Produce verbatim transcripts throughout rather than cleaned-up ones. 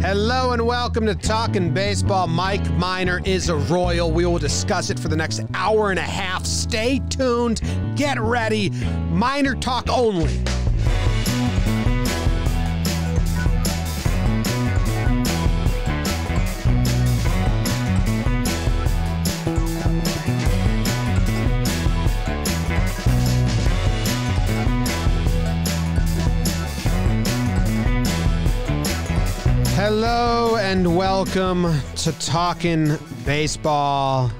Hello and welcome to Talkin' Baseball. Mike Minor is a Royal. We will discuss it for the next hour and a half. Stay tuned. Get ready. Minor talk only. Hello and welcome to Talkin' Baseball.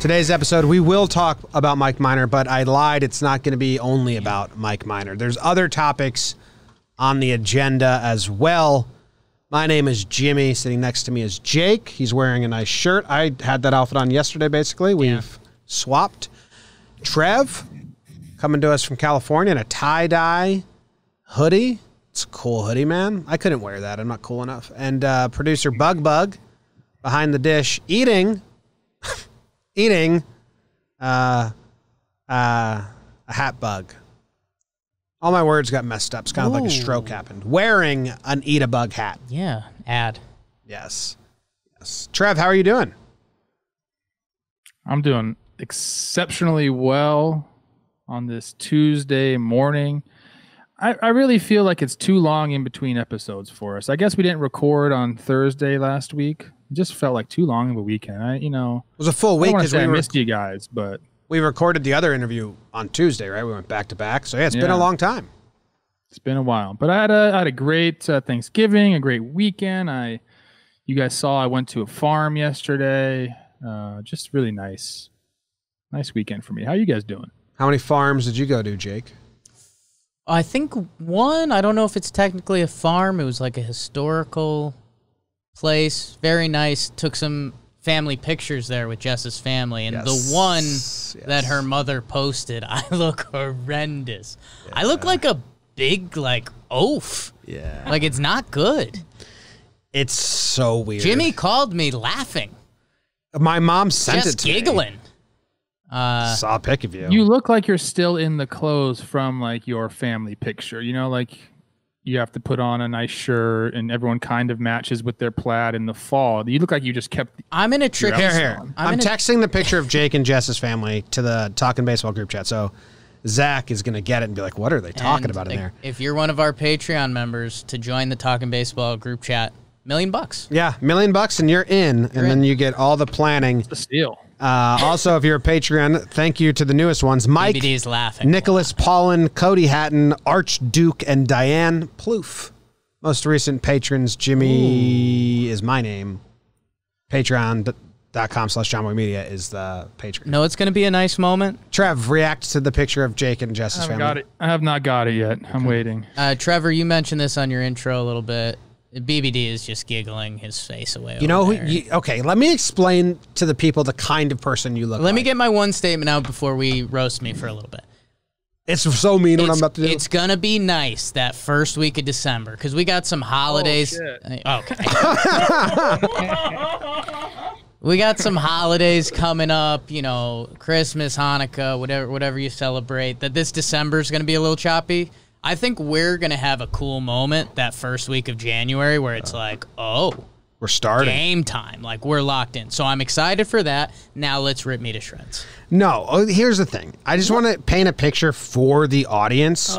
Today's episode, we will talk about Mike Minor, but I lied. It's not going to be only about Mike Minor. There's other topics on the agenda as well. My name is Jimmy. Sitting next to me is Jake. He's wearing a nice shirt. I had that outfit on yesterday, basically. We've yeah. swapped. Trev, coming to us from California in a tie-dye hoodie. It's a cool hoodie, man. I couldn't wear that. I'm not cool enough. And uh, producer Bug Bug behind the dish eating, eating uh, uh, a hat bug. All my words got messed up. It's kind of like a stroke happened. Wearing an eat a bug hat. Yeah. Ad. Yes. Yes. Trev, how are you doing? I'm doing exceptionally well on this Tuesday morning. I, I really feel like it's too long in between episodes for us. I guess we didn't record on Thursday last week. It just felt like too long of a weekend. I, you know, it was a full week because we I missed you guys, but we recorded the other interview on Tuesday, right? We went back to back, so yeah, it's yeah. been a long time. It's been a while, but I had a I had a great uh, Thanksgiving, a great weekend. I, you guys saw I went to a farm yesterday. Uh, just really nice, nice weekend for me. How are you guys doing? How many farms did you go to, Jake? I think one, I don't know if it's technically a farm. It was like a historical place. Very nice. Took some family pictures there with Jess's family. And yes. the one yes. that her mother posted, I look horrendous. Yeah. I look like a big, like, oaf. Yeah. Like, it's not good. It's so weird. Jimmy called me laughing. My mom sent Jess it to giggling. me. Uh, Saw a pic of you. You look like you're still in the clothes from like your family picture. You know, like you have to put on a nice shirt, and everyone kind of matches with their plaid in the fall. You look like you just kept. I'm in a trick. Here, here. I'm, I'm texting the picture of Jake and Jess's family to the Talkin' Baseball group chat. So Zach is gonna get it and be like, "What are they talking and about in there?" If you're one of our Patreon members, to join the Talkin' Baseball group chat, million bucks. Yeah, million bucks, and you're in, you're and in. then you get all the planning. It's a steal. Uh, also, if you're a Patreon, thank you to the newest ones. Mike, B B D's laughing. Nicholas Paulin, Cody Hatton, Archduke, and Diane Plouffe. Most recent patrons, Jimmy Ooh. is my name. Patreon dot com slash John Boy Media is the Patreon. No, it's going to be a nice moment. Trev, react to the picture of Jake and Jess's I family. Got it. I have not got it yet. I'm okay. waiting. Uh, Trevor, you mentioned this on your intro a little bit. B B D is just giggling his face away. You know, who, you, okay, let me explain to the people the kind of person you look let like. Let me get my one statement out before we roast me for a little bit. It's so mean it's, what I'm about to do. It's going to be nice that first week of December because we got some holidays. Oh, shit. Okay. We got some holidays coming up, you know, Christmas, Hanukkah, whatever, whatever you celebrate, that this December is going to be a little choppy. I think we're going to have a cool moment that first week of January where it's uh, like, oh. We're starting. Game time. Like, we're locked in. So I'm excited for that. Now let's rip me to shreds. No. Here's the thing. I just want to paint a picture for the audience.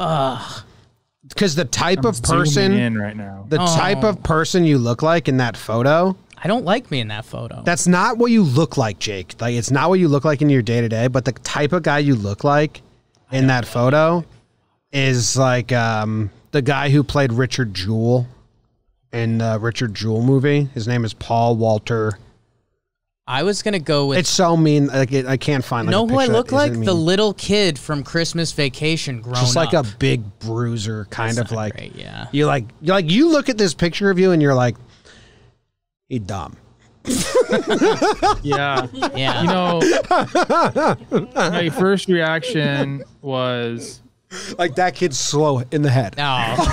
Because the type I'm of person, in right now. the oh. type of person you look like in that photo. I don't like me in that photo. That's not what you look like, Jake. Like, it's not what you look like in your day-to-day, -day, but the type of guy you look like in that photo is like um, the guy who played Richard Jewell in the Richard Jewell movie. His name is Paul Walter. I was going to go with... It's so mean. Like, it, I can't find like, know a who I look like? Mean. The little kid from Christmas Vacation grown up. Just like up. a big bruiser, kind That's of like... Great, yeah. You like, you're like... You look at this picture of you and you're like, he dumb. yeah. Yeah. You know, my first reaction was... Like, that kid's slow in the head. Oh,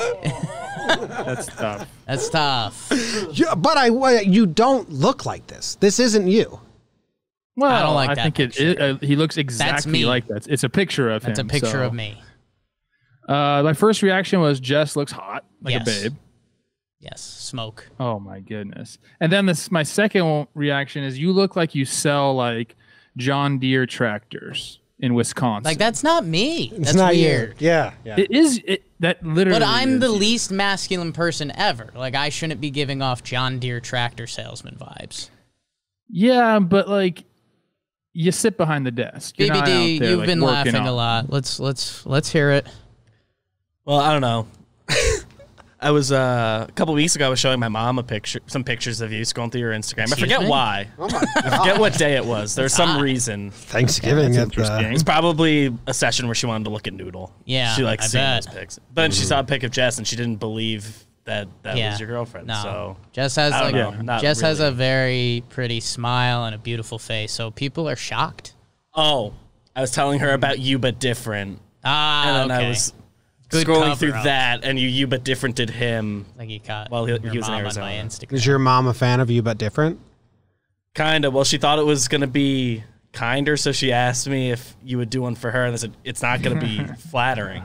okay. That's tough. That's tough. Yeah, but I, you don't look like this. This isn't you. Well, I don't like I that. I think it, it, uh, he looks exactly That's me. like that. It's a picture of That's him. It's a picture so. of me. Uh, my first reaction was Jess looks hot, like yes. a babe. Yes, smoke. Oh my goodness. And then this, my second reaction is, you look like you sell like John Deere tractors in Wisconsin. Like, that's not me. That's not weird. You. Yeah, yeah. It is. It, that literally. But I'm is. the least masculine person ever. Like, I shouldn't be giving off John Deere tractor salesman vibes. Yeah, but like, you sit behind the desk. You're B B D, not out there, you've like, been laughing on. a lot. Let's let's let's hear it. Well, I don't know. I was uh, a couple weeks ago. I was showing my mom a picture, some pictures of you scrolling through your Instagram. Excuse I forget me? why. Oh my God. I forget what day it was. There was some odd. reason. Thanksgiving. Yeah, at the... It was probably a session where she wanted to look at Noodle. Yeah, she likes seeing those pics. But mm. she saw a pic of Jess, and she didn't believe that that yeah. was your girlfriend. No. So Jess has like know, Jess really. has a very pretty smile and a beautiful face. So people are shocked. Oh, I was telling her about You But Different. Ah, and then okay. I was. Good scrolling through up. that, and you you but different did him. Like he caught while he, your he was mom in Arizona. On my Instagram. Is your mom a fan of You But Different? Kind of. Well, she thought it was going to be kinder, so she asked me if you would do one for her, and I said, it's not going to be flattering.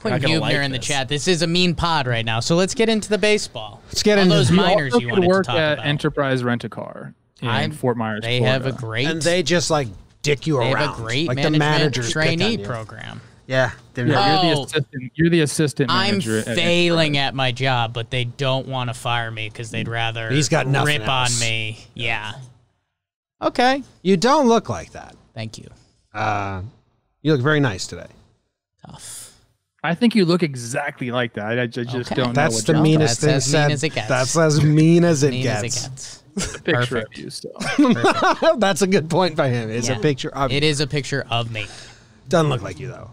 Quinn Huebner like in the chat. This is a mean pod right now, so let's get into the baseball. Let's get All into those minors you, you wanted work to talk at about. Enterprise Rent-A-Car in I'm, Fort Myers, They Florida. have a great... And they just, like, dick you they around. They have a great like management the trainee program. Yeah, they're yeah you're, the assistant, you're the assistant manager. I'm failing at, at my job, but they don't want to fire me because they'd rather He's got nothing rip else. on me. Yeah. Okay. You don't look like that. Thank you. Uh, you look very nice today. Tough. I think you look exactly like that. I, I just okay. don't That's know. What the job. meanest That's thing said. Mean as it gets. That's as mean as it mean gets. As it gets. A picture of you still. That's a good point by him. It's yeah. a picture of It you. is a picture of me. Doesn't look like you, though.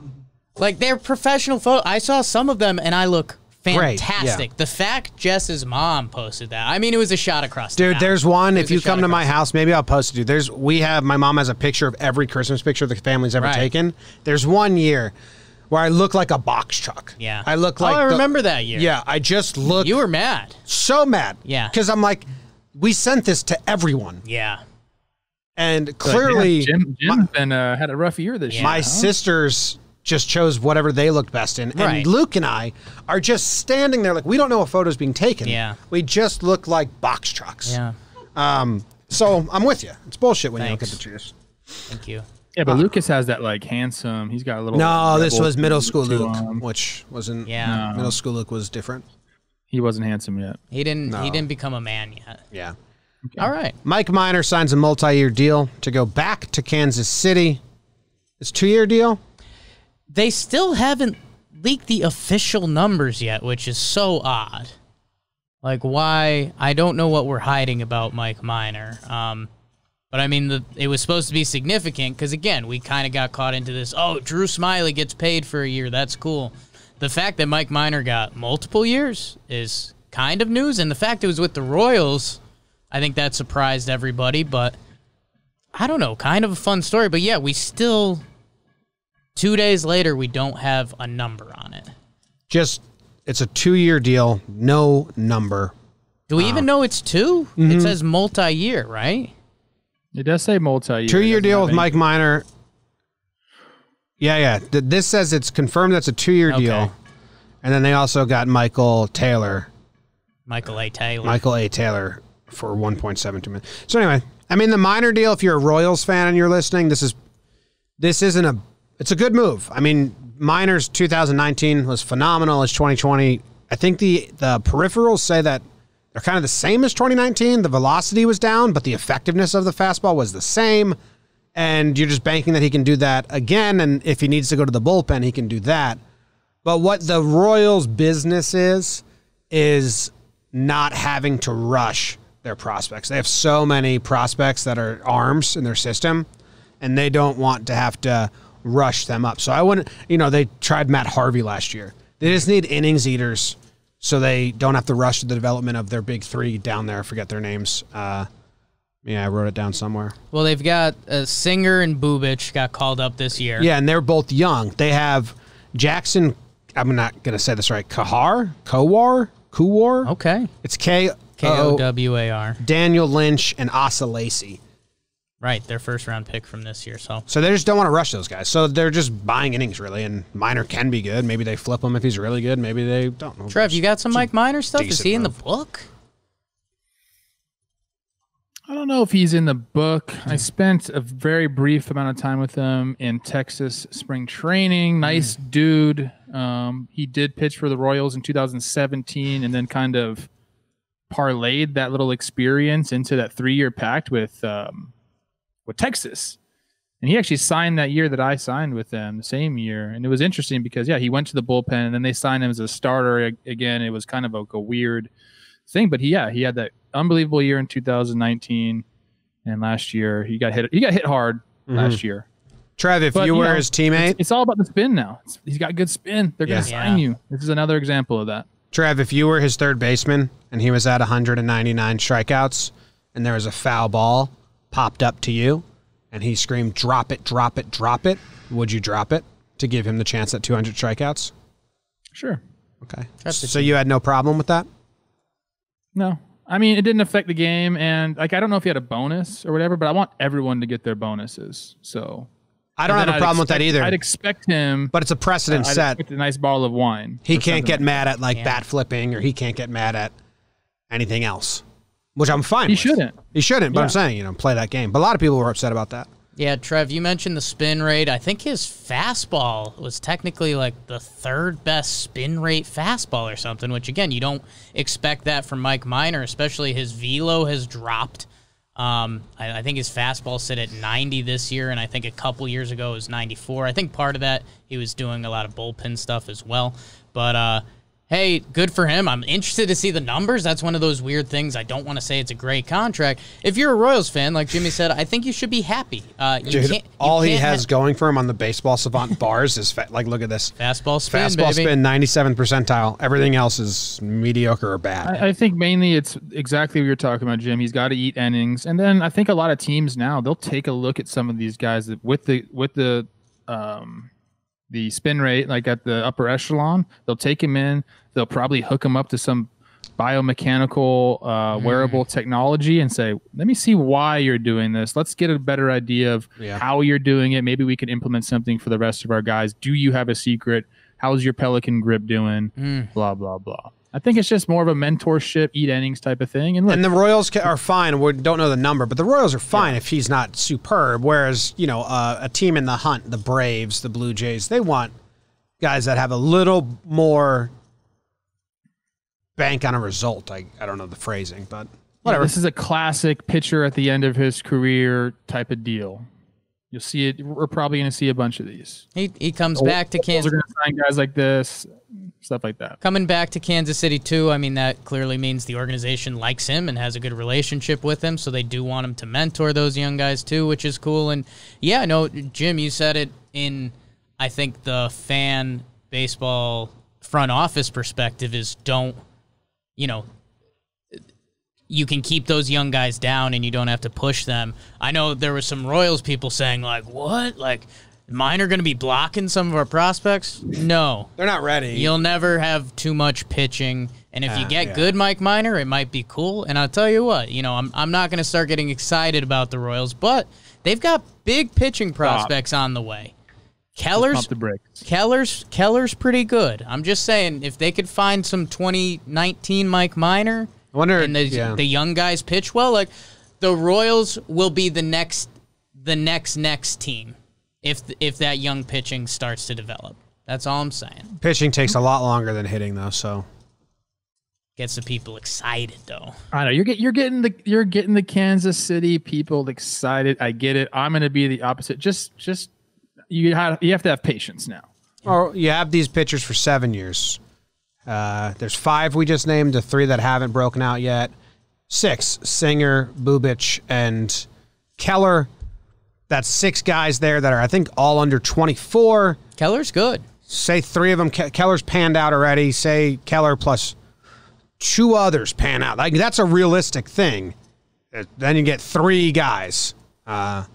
Like, they're professional photo. I saw some of them, and I look fantastic. Yeah. The fact Jess's mom posted that. I mean, it was a shot across the Dude, mountain. there's one. If you come to my house, maybe I'll post it to you. There's, we have, my mom has a picture of every Christmas picture the family's ever right. taken. There's one year where I look like a box truck. Yeah. I look like. Oh, I remember the, that year. Yeah, I just look. You were mad. So mad. Yeah. Because I'm like, we sent this to everyone. Yeah. And clearly. Yeah, Jim, Jim's my, been, uh, had a rough year this yeah. year. My huh? sister's. just chose whatever they looked best in. And right. Luke and I are just standing there like, we don't know what photo's being taken. Yeah. We just look like box trucks. Yeah. Um, so I'm with you. It's bullshit when Thanks. you look at the trees. Thank you. Yeah, but uh, Lucas has that like handsome, he's got a little. No, this was middle school Luke, on. which wasn't, yeah. No. Middle school Luke was different. He wasn't handsome yet. He didn't, no. he didn't become a man yet. Yeah. Okay. All right. Mike Minor signs a multi-year deal to go back to Kansas City. It's a two-year deal. They still haven't leaked the official numbers yet, which is so odd. Like, why? I don't know what we're hiding about Mike Minor. Um, but, I mean, the, it was supposed to be significant because, again, we kind of got caught into this, oh, Drew Smyly gets paid for a year. That's cool. The fact that Mike Minor got multiple years is kind of news, and the fact it was with the Royals, I think that surprised everybody. But, I don't know, kind of a fun story. But, yeah, we still... Two days later, we don't have a number on it. Just, it's a two-year deal, no number. Do we um, even know it's two? Mm-hmm. It says multi-year, right? It does say multi-year. Two-year deal with anything. Mike Minor. Yeah, yeah. This says it's confirmed that's a two-year okay. deal. And then they also got Michael Taylor. Michael A. Taylor. Michael A. Taylor for one point seven two million. So anyway, I mean, the Minor deal, if you're a Royals fan and you're listening, this is this isn't a... It's a good move. I mean, Minor's two thousand nineteen was phenomenal as twenty twenty. I think the, the peripherals say that they're kind of the same as twenty nineteen. The velocity was down, but the effectiveness of the fastball was the same. And you're just banking that he can do that again. And if he needs to go to the bullpen, he can do that. But what the Royals' business is, is not having to rush their prospects. They have so many prospects that are arms in their system, and they don't want to have to rush them up. So I wouldn't, you know, they tried Matt Harvey last year. They just need innings eaters so they don't have to rush the development of their big three down there. I forget their names. Uh, yeah, I wrote it down somewhere. Well, they've got uh, Singer and Bubich got called up this year. Yeah, and they're both young. They have Jackson, I'm not going to say this right, Kahar? Kowar? Kuwar? Okay. It's K O W A R. Daniel Lynch and Asa Lacy. Right, their first round pick from this year. So so they just don't want to rush those guys. So they're just buying innings, really. And Minor can be good. Maybe they flip him if he's really good. Maybe they don't know. Trev, you got some Mike Minor stuff? Is he in the book? I don't know if he's in the book. I spent a very brief amount of time with him in Texas spring training. Nice mm. dude. Um, he did pitch for the Royals in two thousand seventeen and then kind of parlayed that little experience into that three-year pact with um, with Texas. And he actually signed that year that I signed with them, the same year. And it was interesting because, yeah, he went to the bullpen and then they signed him as a starter again. It was kind of a, a weird thing, but he, yeah, he had that unbelievable year in two thousand nineteen, and last year he got hit. He got hit hard mm-hmm. last year. Trev, if but, you were you know, his teammate, it's, it's all about the spin now. It's, he's got good spin. They're yeah. going to sign yeah. you. This is another example of that. Trev, if you were his third baseman and he was at one hundred ninety-nine strikeouts, and there was a foul ball popped up to you, and he screamed, "Drop it! Drop it! Drop it!" Would you drop it to give him the chance at two hundred strikeouts? Sure. Okay. So you had no problem with that? No. I mean, it didn't affect the game, and like I don't know if he had a bonus or whatever, but I want everyone to get their bonuses. So I don't have a problem with that either. I'd expect him, but it's a precedent set. A nice bottle of wine. He can't get mad at like bat flipping, or he can't get mad at anything else, which I'm fine with. He shouldn't. He shouldn't. But I'm saying, you know, play that game. But a lot of people were upset about that. Yeah, Trev, you mentioned the spin rate. I think his fastball was technically like the third best spin rate fastball or something, which, again, you don't expect that from Mike Minor, especially his velo has dropped. Um, I, I think his fastball sit at ninety this year, and I think a couple years ago it was ninety-four. I think part of that, he was doing a lot of bullpen stuff as well. But, uh, hey, good for him. I'm interested to see the numbers. That's one of those weird things. I don't want to say it's a great contract. If you're a Royals fan, like Jimmy said, I think you should be happy. Uh, you Dude, can't, you all can't he has going for him on the Baseball Savant bars is, fa like, look at this. Fastball spin, Fastball baby. Spin, ninety-seventh percentile. Everything else is mediocre or bad. I, I think mainly it's exactly what you're talking about, Jim. He's got to eat innings. And then I think a lot of teams now, they'll take a look at some of these guys that with the with the um, – the spin rate, like at the upper echelon, they'll take him in. They'll probably hook him up to some biomechanical uh, mm. wearable technology and say, let me see why you're doing this. Let's get a better idea of yeah. how you're doing it. Maybe we can implement something for the rest of our guys. Do you have a secret? How's your Pelican grip doing? Mm. Blah, blah, blah. I think it's just more of a mentorship, eat innings type of thing. And, look, and the Royals are fine. We don't know the number, but the Royals are fine yeah. if he's not superb. Whereas, you know, uh, a team in the hunt, the Braves, the Blue Jays, they want guys that have a little more bank on a result. I, I don't know the phrasing, but whatever. Yeah, this is a classic pitcher at the end of his career type of deal. You'll see it. We're probably going to see a bunch of these. He, he comes oh, back to Kansas. We're going to sign guys like this, stuff like that. Coming back to Kansas City, too, I mean, that clearly means the organization likes him and has a good relationship with him, so they do want him to mentor those young guys, too, which is cool. And, yeah, no, Jim, you said it in, I think, the fan baseball front office perspective is don't, you know, you can keep those young guys down and you don't have to push them. I know there were some Royals people saying, like, what? Like, Minor going to be blocking some of our prospects? No. They're not ready. You'll never have too much pitching. And if ah, you get yeah. good Mike Minor, it might be cool. And I'll tell you what, you know, I'm, I'm not going to start getting excited about the Royals, but they've got big pitching prospects Stop. on the way. Keller's, the Keller's, Keller's pretty good. I'm just saying, if they could find some twenty nineteen Mike Minor... I wonder, and the, yeah. the young guys pitch well. Like the Royals will be the next, the next next team, if if that young pitching starts to develop. That's all I'm saying. Pitching takes a lot longer than hitting, though. So gets the people excited, though. I know you're get, you're getting the you're getting the Kansas City people excited. I get it. I'm going to be the opposite. Just just you have you have to have patience now. Or you have these pitchers for seven years. Uh, there's five we just named, the three that haven't broken out yet. Six, Singer, Bubich, and Keller. That's six guys there that are, I think, all under twenty-four. Keller's good. Say three of them. Ke- Keller's panned out already. Say Keller plus two others pan out. Like, that's a realistic thing. Then you get three guys. Uh,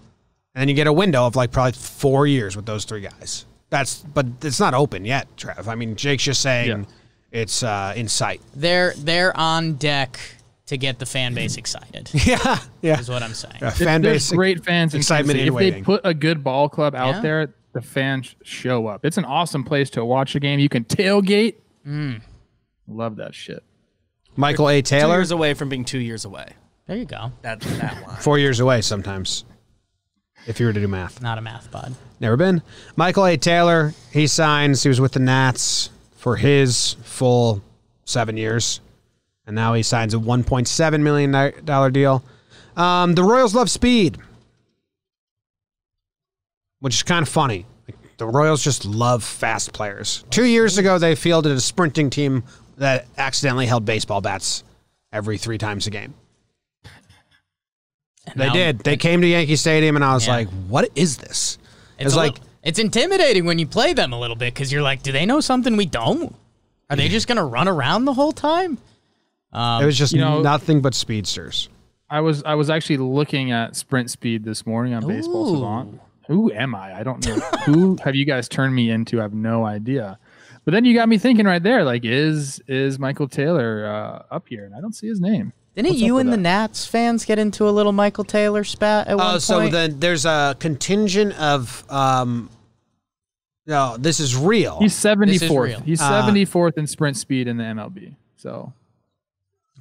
and then you get a window of, like, probably four years with those three guys. That's, but it's not open yet, Trev. I mean, Jake's just saying... Yeah. It's uh, in sight. They're they're on deck to get the fan base excited. yeah, yeah, is what I'm saying. Yeah, fan There's base great fans excitement. If waiting. they put a good ball club out yeah. there, the fans show up. It's an awesome place to watch a game. You can tailgate. Mm. Love that shit. Michael A. Taylor, two years away from being two years away. There you go. That's that line. Four years away sometimes, if you were to do math. Not a math pod. Never been. Michael A. Taylor. He signs. He was with the Nats for his full seven years. And now he signs a one point seven million dollar deal. Um, the Royals love speed, which is kind of funny. Like, the Royals just love fast players. Two years ago, they fielded a sprinting team that accidentally held baseball bats every three times a game. And they now, did. They came to Yankee Stadium, and I was yeah. like, what is this? It's, it's like little, it's intimidating when you play them a little bit because you're like, do they know something we don't? Are they just going to run around the whole time? Um, it was just you know, nothing but speedsters. I was I was actually looking at sprint speed this morning on Ooh. Baseball Savant. Who am I? I don't know. Who have you guys turned me into? I have no idea. But then you got me thinking right there. Like, is is Michael Taylor uh, up here? And I don't see his name. Didn't What's you and that? the Nats fans get into a little Michael Taylor spat at uh, one point? Oh, so then there's a contingent of. Um, no, this is real. He's seventy-fourth. He's seventy-fourth uh, in sprint speed in the M L B. So.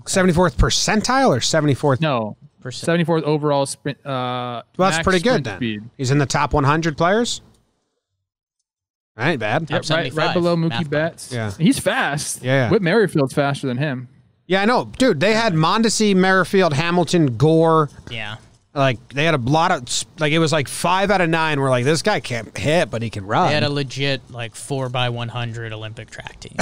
seventy-fourth percentile or seventy-fourth? No, seventy-fourth overall sprint. Uh, well, that's pretty good then. Speed. He's in the top one hundred players. That ain't bad. Yep, right, right below Mookie Betts. Yeah. He's fast. Yeah, yeah. Whit Merrifield's faster than him. Yeah, I know. Dude, they had Mondesi, Merrifield, Hamilton, Gore. Yeah. Like, they had a lot of, like, it was like five out of nine were like, this guy can't hit, but he can run. They had a legit, like, four by one hundred Olympic track team.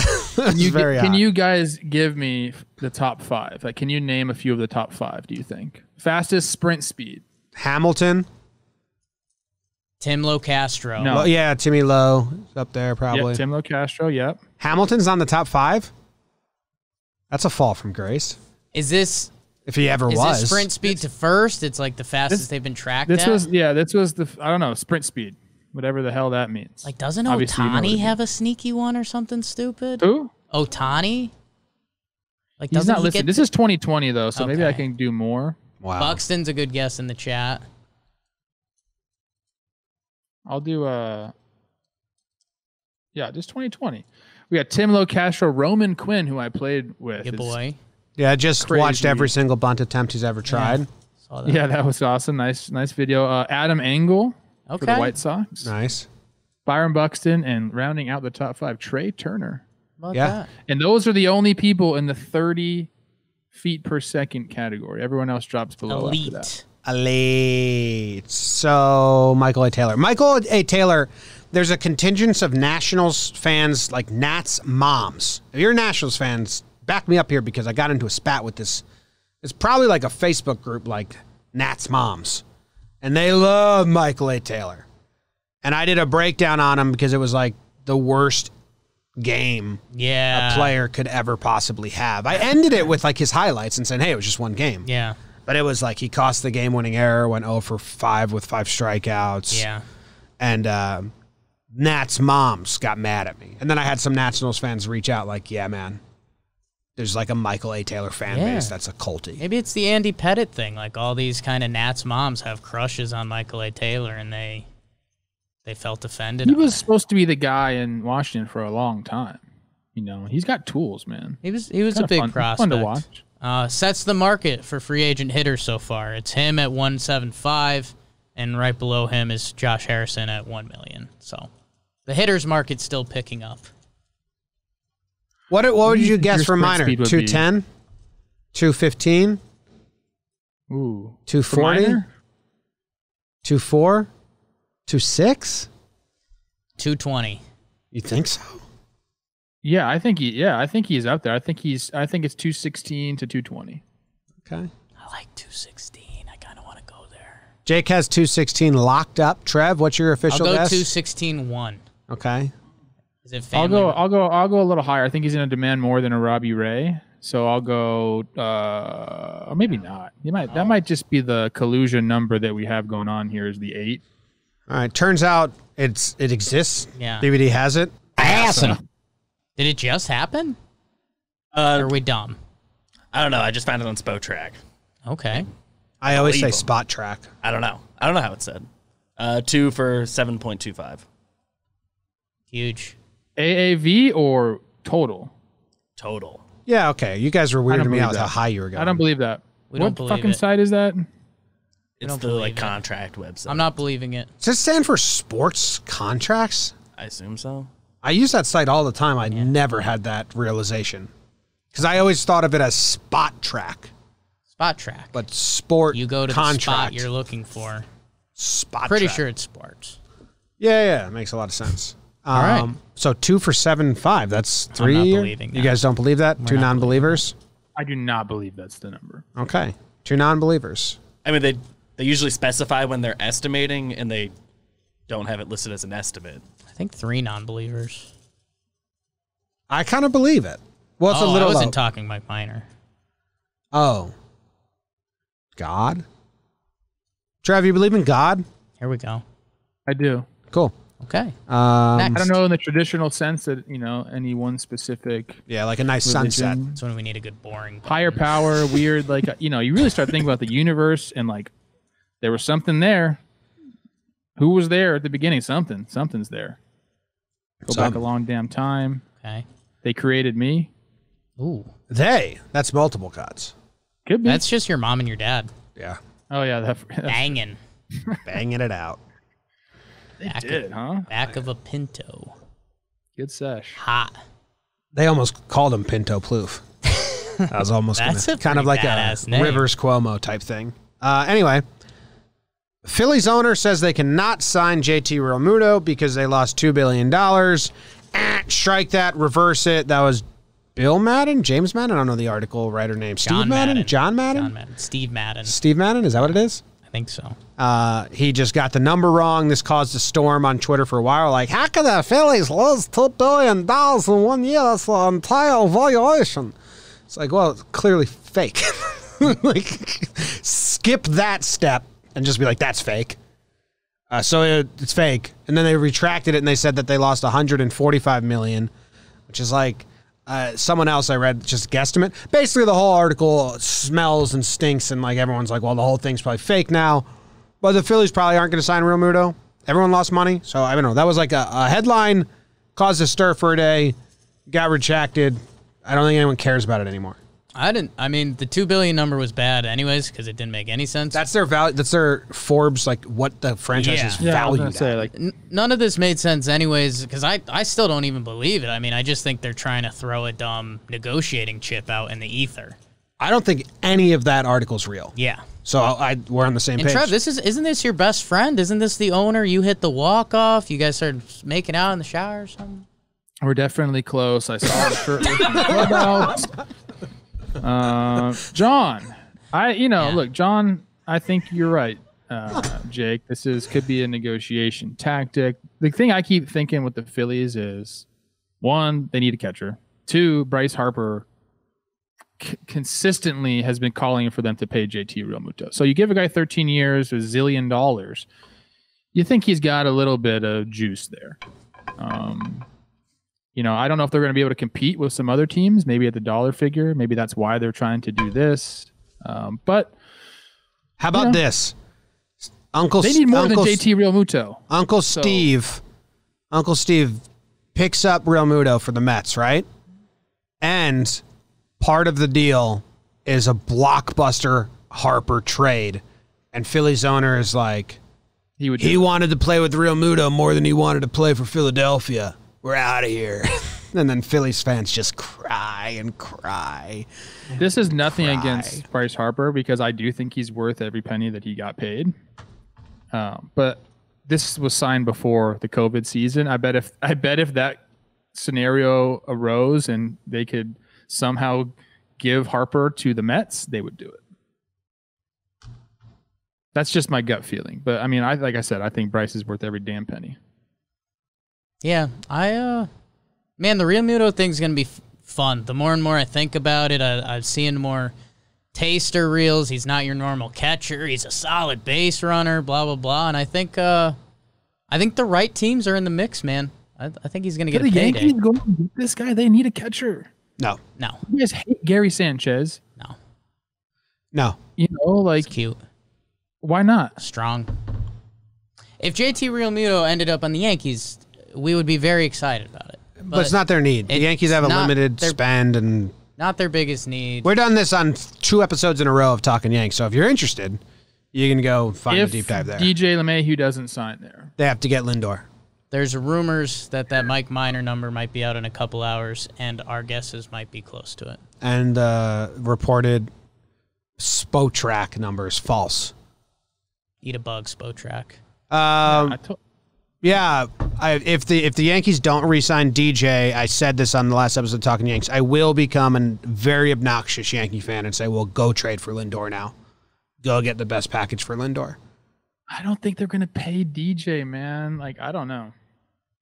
you, very can odd. you guys give me the top five? Like, can you name a few of the top five, do you think? Fastest sprint speed. Hamilton. Tim LoCastro. No. Well, yeah, Timmy Lowe is up there, probably. Yep, Tim LoCastro, yep. Hamilton's on the top five? That's a fall from grace. Is this... If he ever Is was. This sprint speed it's, to first? It's like the fastest this, they've been tracked this at? Was, yeah, this was the, I don't know, sprint speed. Whatever the hell that means. Like, doesn't Obviously, Ohtani you know have a sneaky one or something stupid? Who? Ohtani? Like, He's not he listening. This is twenty twenty, though, so okay. maybe I can do more. Wow. Buxton's a good guess in the chat. I'll do, uh, yeah, just twenty twenty. We got Tim LoCastro, Roman Quinn, who I played with. Good boy. Yeah, I just Crazy. watched every single bunt attempt he's ever tried. Yeah, saw that. yeah that was awesome. Nice nice video. Uh, Adam Engel okay. for the White Sox. Nice. Byron Buxton, and rounding out the top five, Trey Turner. About yeah. That? And those are the only people in the thirty feet per second category. Everyone else drops below Elite. after that. Elite. So, Michael A. Taylor. Michael A. Taylor, there's a contingent of Nationals fans, like Nats moms. If you're Nationals fans, back me up here because I got into a spat with this. It's probably like a Facebook group like Nats Moms. And they love Michael A. Taylor. And I did a breakdown on him because it was like the worst game yeah. a player could ever possibly have. I ended it with like his highlights and saying, hey, it was just one game. Yeah. But it was like he cost the game-winning error, went oh for five with five strikeouts. Yeah. And uh, Nats Moms got mad at me. And then I had some Nationals fans reach out like, yeah, man. There's like a Michael A. Taylor fan yeah. base that's a culty. Maybe it's the Andy Pettit thing. Like all these kind of Nats moms have crushes on Michael A. Taylor, and they they felt offended. He was it. supposed to be the guy in Washington for a long time. You know, he's got tools, man. He was he was a big fun, prospect. Fun to watch. Uh, sets the market for free agent hitters so far. It's him at one seven five, and right below him is Josh Harrison at one million. So the hitters market's still picking up. What, what would you guess for Minor? two ten? two fifteen? Ooh. two forty? two four? two six? two twenty. You think so? Yeah, I think he yeah, I think he's up there. I think he's I think it's two sixteen to two twenty. Okay. I like two sixteen. I kind of want to go there. Jake has two sixteen locked up. Trev, what's your official I'll go guess? two sixteen one. Okay. Is it I'll go. I'll go. I'll go a little higher. I think he's going to demand more than a Robbie Ray. So I'll go. Uh, or maybe not. You might. Oh. That might just be the collusion number that we have going on here. Is the eight? All right. Turns out it's it exists. Yeah. D V D has it. Awesome. Did it just happen? Uh, or are we dumb? I don't know. I just found it on Spotrac. Okay. I always say Spotrac. I don't know. I don't know how it said. Uh, two for seven point two five. Huge. A A V or total? Total. Yeah, okay. You guys were weirding me out how high you were going. I don't believe that. We what don't fucking it. Site is that? It's the like it. Contract website. I'm not believing it. Does it stand for sports contracts? I assume so. I use that site all the time. I yeah. never had that realization. Because I always thought of it as Spotrac. Spotrac. But sport You go to contract. The spot you're looking for. Spotrac. Pretty sure it's sports. Yeah, yeah. It makes a lot of sense. Um, all right. So two for seven, five. That's three. I'm not believing that. You guys don't believe that? We're two non-believers? I do not believe that's the number. Okay. Two non-believers. I mean, they they usually specify when they're estimating, and they don't have it listed as an estimate. I think three non-believers. I kind of believe it. Well, it's oh, a little I wasn't low. Talking Mike Minor. Oh. God? Trav, you believe in God? Here we go. I do. Cool. Okay. Um, Next. I don't know in the traditional sense that, you know, any one specific. Yeah, like a nice religion. Sunset. That's when we need a good boring. Button. Higher power, weird, like, you know, you really start thinking about the universe and, like, there was something there. Who was there at the beginning? Something. Something's there. Go Something. Back a long damn time. Okay. They created me. Ooh. They? That's multiple gods. Could be. That's just your mom and your dad. Yeah. Oh, yeah. That, banging. Banging it out. They back did, of, huh? Back of a Pinto. Good sesh. Hot. They almost called him Pinto Plouf. I was almost That's gonna, kind of like a name. Rivers Cuomo type thing. Uh, anyway, Phillies owner says they cannot sign J T Realmuto because they lost two billion dollars. Ah, strike that. Reverse it. That was Bill Madden? James Madden? I don't know the article writer name. Steve Madden? Madden? John Madden? John Madden. Steve Madden. Steve Madden? Is that what it is? I think so. Uh, he just got the number wrong. This caused a storm on Twitter for a while. Like, how could the Phillies lose two billion dollars in one year? That's the entire valuation. It's like, well, it's clearly fake. Like, skip that step and just be like, that's fake. Uh, so it, it's fake. And then they retracted it, and they said that they lost one hundred forty-five million dollars, which is like... Uh, someone else I read just guesstimate. Basically, the whole article smells and stinks, and like everyone's like, well, the whole thing's probably fake now. But the Phillies probably aren't going to sign Realmuto. Everyone lost money, so I don't know. That was like a, a headline, caused a stir for a day, got retracted. I don't think anyone cares about it anymore. I didn't. I mean, the two billion number was bad, anyways, because it didn't make any sense. That's their value. That's their Forbes, like what the franchise yeah. is yeah, valued. I was gonna say, like, N none of this made sense, anyways, because I, I still don't even believe it. I mean, I just think they're trying to throw a dumb negotiating chip out in the ether. I don't think any of that article's real. Yeah. So I, I we're on the same and page. Trev, this is isn't this your best friend? Isn't this the owner? You hit the walk off. You guys started making out in the shower or something. We're definitely close. I saw the shirt. About. Uh, John, I you know yeah. look, John, I think you're right, uh, Jake. This is could be a negotiation tactic. The thing I keep thinking with the Phillies is, one, they need a catcher. Two, Bryce Harper c consistently has been calling for them to pay J T Realmuto. So you give a guy thirteen years, a zillion dollars, you think he's got a little bit of juice there. Um, You know, I don't know if they're going to be able to compete with some other teams, maybe at the dollar figure. Maybe that's why they're trying to do this. Um, but how about you know, this? Uncle They need more Uncle than J T Realmuto. Uncle so. Steve. Uncle Steve picks up Realmuto for the Mets, right? And part of the deal is a blockbuster Harper trade. And Philly's owner is like, he, would he wanted to play with Realmuto more than he wanted to play for Philadelphia. We're out of here. And then Phillies fans just cry and cry. This is nothing cry. against Bryce Harper, because I do think he's worth every penny that he got paid. Um, but this was signed before the COVID season. I bet if I bet if that scenario arose and they could somehow give Harper to the Mets, they would do it. That's just my gut feeling. But I mean, I like I said, I think Bryce is worth every damn penny. Yeah, I, uh, man, the Realmuto thing's going to be f fun. The more and more I think about it, I, I've seen more taster reels. He's not your normal catcher. He's a solid base runner, blah, blah, blah. And I think, uh, I think the right teams are in the mix, man. I, I think he's going to get a payday. Can the Yankees go and get this guy? They need a catcher. No. No. You guys hate Gary Sanchez. No. No. You know, like, it's cute. Why not? Strong. If J T Realmuto ended up on the Yankees, we would be very excited about it. But, but it's not their need. The Yankees have a limited their, spend and not their biggest need. We're done this on two episodes in a row of Talking Yanks. So if you're interested, you can go find if a deep dive there. D J LeMahieu doesn't sign there, they have to get Lindor. There's rumors that that Mike Minor number might be out in a couple hours, and our guesses might be close to it. And uh, reported Spotrac number is false. Eat a bug, Spotrac. Um, yeah, I yeah I, if the if the Yankees don't re-sign D J, I said this on the last episode of Talking Yanks, I will become a very obnoxious Yankee fan and say, well, go trade for Lindor now. Go get the best package for Lindor. I don't think they're going to pay D J, man. Like, I don't know.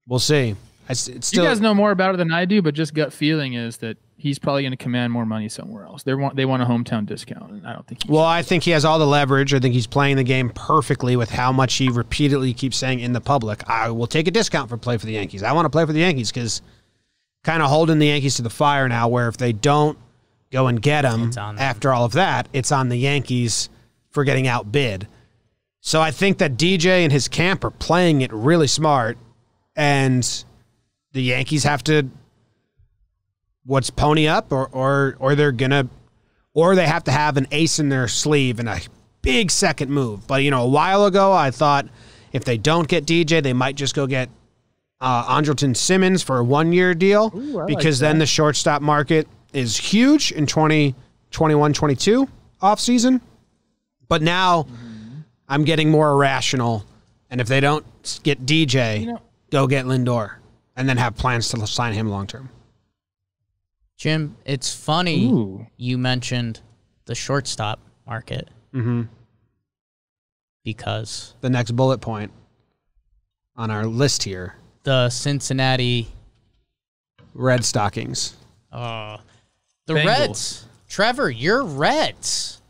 We'll see. I, it's still, you guys know more about it than I do, but just gut feeling is that he's probably going to command more money somewhere else. They want they want a hometown discount, and I don't think. Well, I think he has all the leverage. I think he's playing the game perfectly with how much he repeatedly keeps saying in the public, I will take a discount for play for the Yankees. I want to play for the Yankees because kind of holding the Yankees to the fire now, where if they don't go and get him after all of that, it's on the Yankees for getting outbid. So I think that D J and his camp are playing it really smart, and the Yankees have to what's pony up, or or or they're gonna, or they have to have an ace in their sleeve and a big second move. But you know, a while ago I thought if they don't get D J, they might just go get uh, Andrelton Simmons for a one-year deal. Ooh, I because like then the shortstop market is huge in twenty twenty-one twenty-two off season. But now. Mm-hmm. I'm getting more irrational, and if they don't get D J, you know, go get Lindor, and then have plans to sign him long-term. Jim, it's funny Ooh. you mentioned the shortstop market. Mm-hmm. Because the next bullet point on our list here. The Cincinnati Red Stockings. Uh, the Bengals. Reds. Trevor, you're Reds.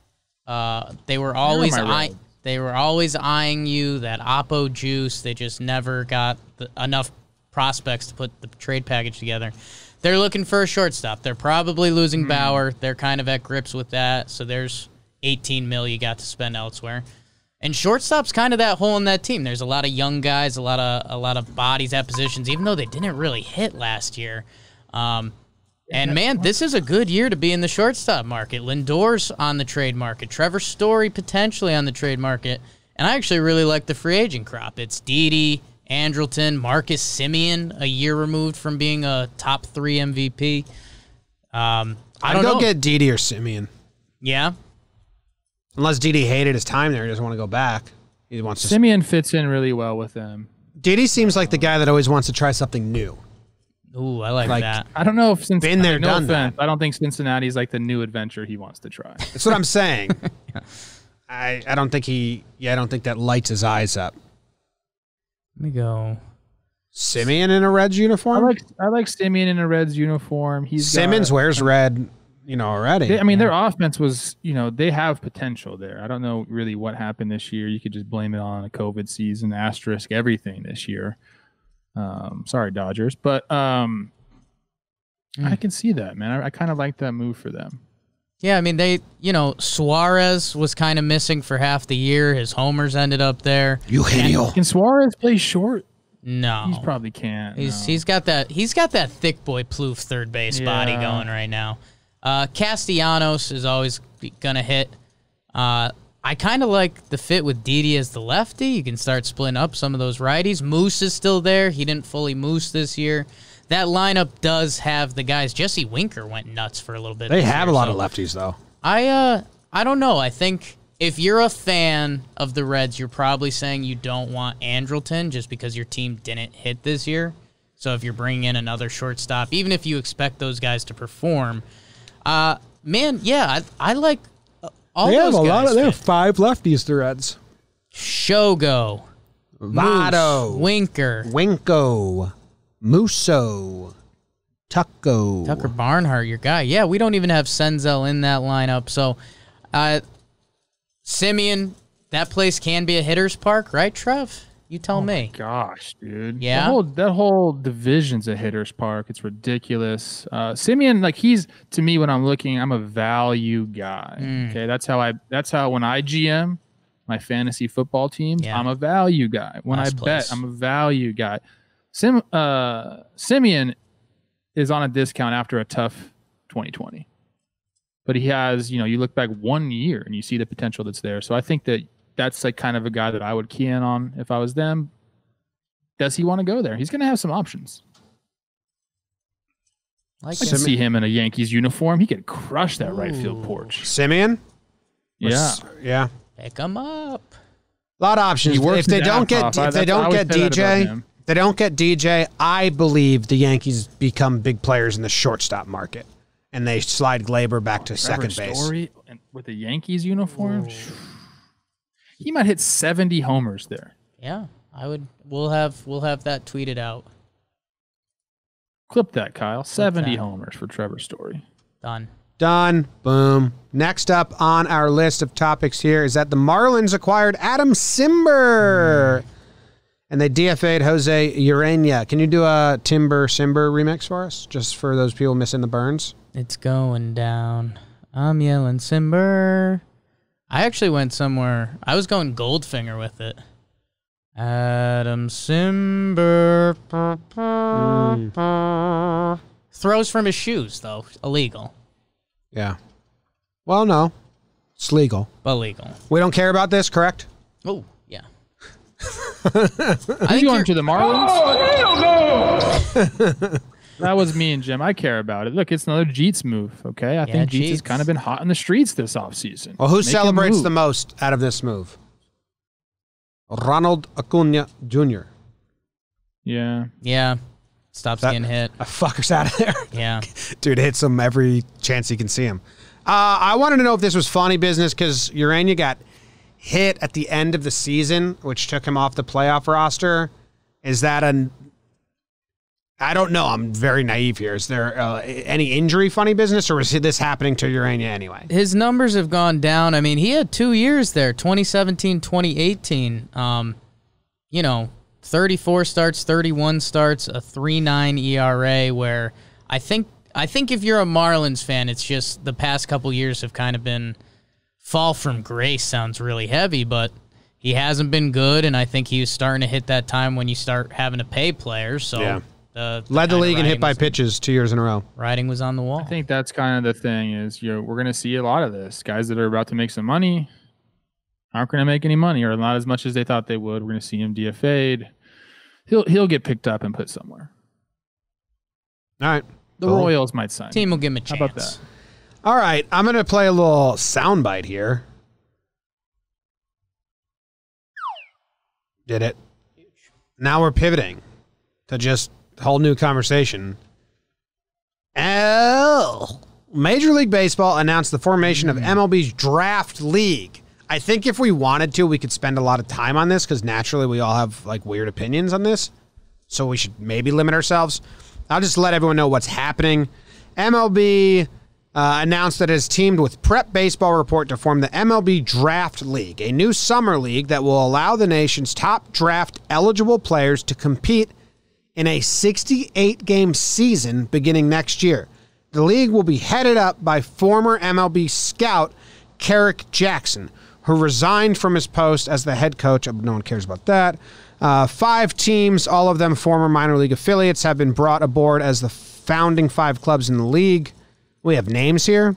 Uh, they were always... eyeing. They were always eyeing you, that Oppo juice. They just never got the, enough prospects to put the trade package together. They're looking for a shortstop. They're probably losing mm. Bauer. They're kind of at grips with that. So there's eighteen mil you got to spend elsewhere. And shortstop's kind of that hole in that team. There's a lot of young guys, a lot of a lot of bodies at positions, even though they didn't really hit last year. Um, and, man, this is a good year to be in the shortstop market. Lindor's on the trade market. Trevor Story potentially on the trade market. And I actually really like the free agent crop. It's Didi, Andrelton, Marcus Semien, a year removed from being a top three M V P. Um, I don't I'd go know. get Didi or Semien. Yeah. Unless Didi hated his time there. He doesn't want to go back. He wants to Semien fits in really well with them. Didi seems like the guy that always wants to try something new. Ooh, I like, like that. I don't know if Cincinnati, been there, no done offense, that. I don't think Cincinnati's like the new adventure he wants to try. That's what I'm saying. yeah. I I don't think he. Yeah, I don't think that lights his eyes up. Let me go. Semien in a Reds uniform. I like I like Semien in a Reds uniform. He's Simmons got, wears red. You know already. They, I mean, yeah. their offense was. You know, they have potential there. I don't know really what happened this year. You could just blame it on a COVID season, asterisk everything this year. Um, sorry, Dodgers, but um, mm. I can see that, man. I, I kind of like that move for them. Yeah, I mean, they, you know, Suarez was kind of missing for half the year. His homers ended up there. Eugenio. Can Suarez play short? No, he probably can't. He's no. he's got that he's got that thick boy Plouffe third base yeah. body going right now. Uh, Castellanos is always gonna hit. Uh, I kind of like the fit with Didi as the lefty. You can start splitting up some of those righties. Moose is still there. He didn't fully moose this year. That lineup does have the guys. Jesse Winker went nuts for a little bit. They have year, a lot so. of lefties, though. I uh, I don't know. I think if you're a fan of the Reds, you're probably saying you don't want Andrelton just because your team didn't hit this year. So if you're bringing in another shortstop, even if you expect those guys to perform, uh, man, yeah, I, I like... All they have a lot of. They have five lefties. The Reds. Shogo, Votto, Winker, Winko, Musso, Tucko, Tucker Barnhart, your guy. Yeah, we don't even have Senzel in that lineup. So, uh, Semien, that place can be a hitter's park, right, Trev? You tell oh me. My gosh, dude. Yeah. That whole, that whole division's a hitter's park. It's ridiculous. Uh, Semien, like he's to me when I'm looking, I'm a value guy. Mm. Okay, that's how I. That's how when I G M my fantasy football teams, yeah. I'm a value guy. When Last I place. bet, I'm a value guy. Sim, uh, Semien is on a discount after a tough twenty twenty, but he has. You know, you look back one year and you see the potential that's there. So I think that. That's like kind of a guy that I would key in on if I was them. Does he want to go there? He's going to have some options. Like I can see him in a Yankees uniform. He could crush that Ooh. right field porch. Semien? Yeah. Yeah. Pick him up. A lot of options. If they don't get, if they don't get D J, if they don't get D J, I believe the Yankees become big players in the shortstop market. And they slide Glaber back oh, to Trevor second base. Story with a Yankees uniform? Ooh. He might hit seventy homers there. Yeah, I would. We'll have we'll have that tweeted out. Clip that, Kyle. Clip seventy that. homers for Trevor Story. Done. Done. Boom. Next up on our list of topics here is that the Marlins acquired Adam Cimber, mm. and they D F A'd Jose Urania. Can you do a Timber Cimber remix for us, just for those people missing the burns? It's going down. I'm yelling Cimber. I actually went somewhere. I was going Goldfinger with it. Adam Cimber. Mm. Throws from his shoes, though. Illegal. Yeah. Well, no. It's legal. But legal. We don't care about this, correct? Oh, yeah. Are you going to the Marlins? Oh, hell no! That was me and Jim. I care about it. Look, it's another Jeets move, okay? I yeah, think Jeets has kind of been hot in the streets this offseason. Well, who Make celebrates the most out of this move? Ronald Acuna Junior Yeah. Yeah. Stops that, getting hit. A fucker's out of there. Yeah. Dude hits him every chance he can see him. Uh, I wanted to know if this was funny business because Urania got hit at the end of the season, which took him off the playoff roster. Is that a... I don't know. I'm very naive here. Is there uh, any injury funny business, or is this happening to Urania anyway? His numbers have gone down. I mean, he had two years there, twenty seventeen, twenty eighteen. Um, you know, thirty-four starts, thirty-one starts, a three point nine E R A, where I think I think if you're a Marlins fan, it's just the past couple years have kind of been fall from grace. Sounds really heavy, but he hasn't been good, and I think he was starting to hit that time when you start having to pay players. So. Yeah. Uh, the Led the league and hit by pitches two years in a row. Writing was on the wall. I think that's kind of the thing is, you know, we're going to see a lot of this. Guys that are about to make some money aren't going to make any money or not as much as they thought they would. We're going to see him D F A'd. He'll, he'll get picked up and put somewhere. All right. The cool. Royals might sign. Team will give him a chance. How about that? All right. I'm going to play a little soundbite here. Did it. Huge. Now we're pivoting to just... whole new conversation. Oh, Major League Baseball announced the formation of M L B's draft league. I think if we wanted to, we could spend a lot of time on this because naturally we all have like weird opinions on this. So we should maybe limit ourselves. I'll just let everyone know what's happening. M L B uh, announced that it has teamed with Prep Baseball Report to form the M L B Draft League, a new summer league that will allow the nation's top draft eligible players to compete in a sixty-eight game season beginning next year. The league will be headed up by former M L B scout Carrick Jackson, who resigned from his post as the head coach. No one cares about that. Uh, five teams, all of them former minor league affiliates, have been brought aboard as the founding five clubs in the league. We have names here.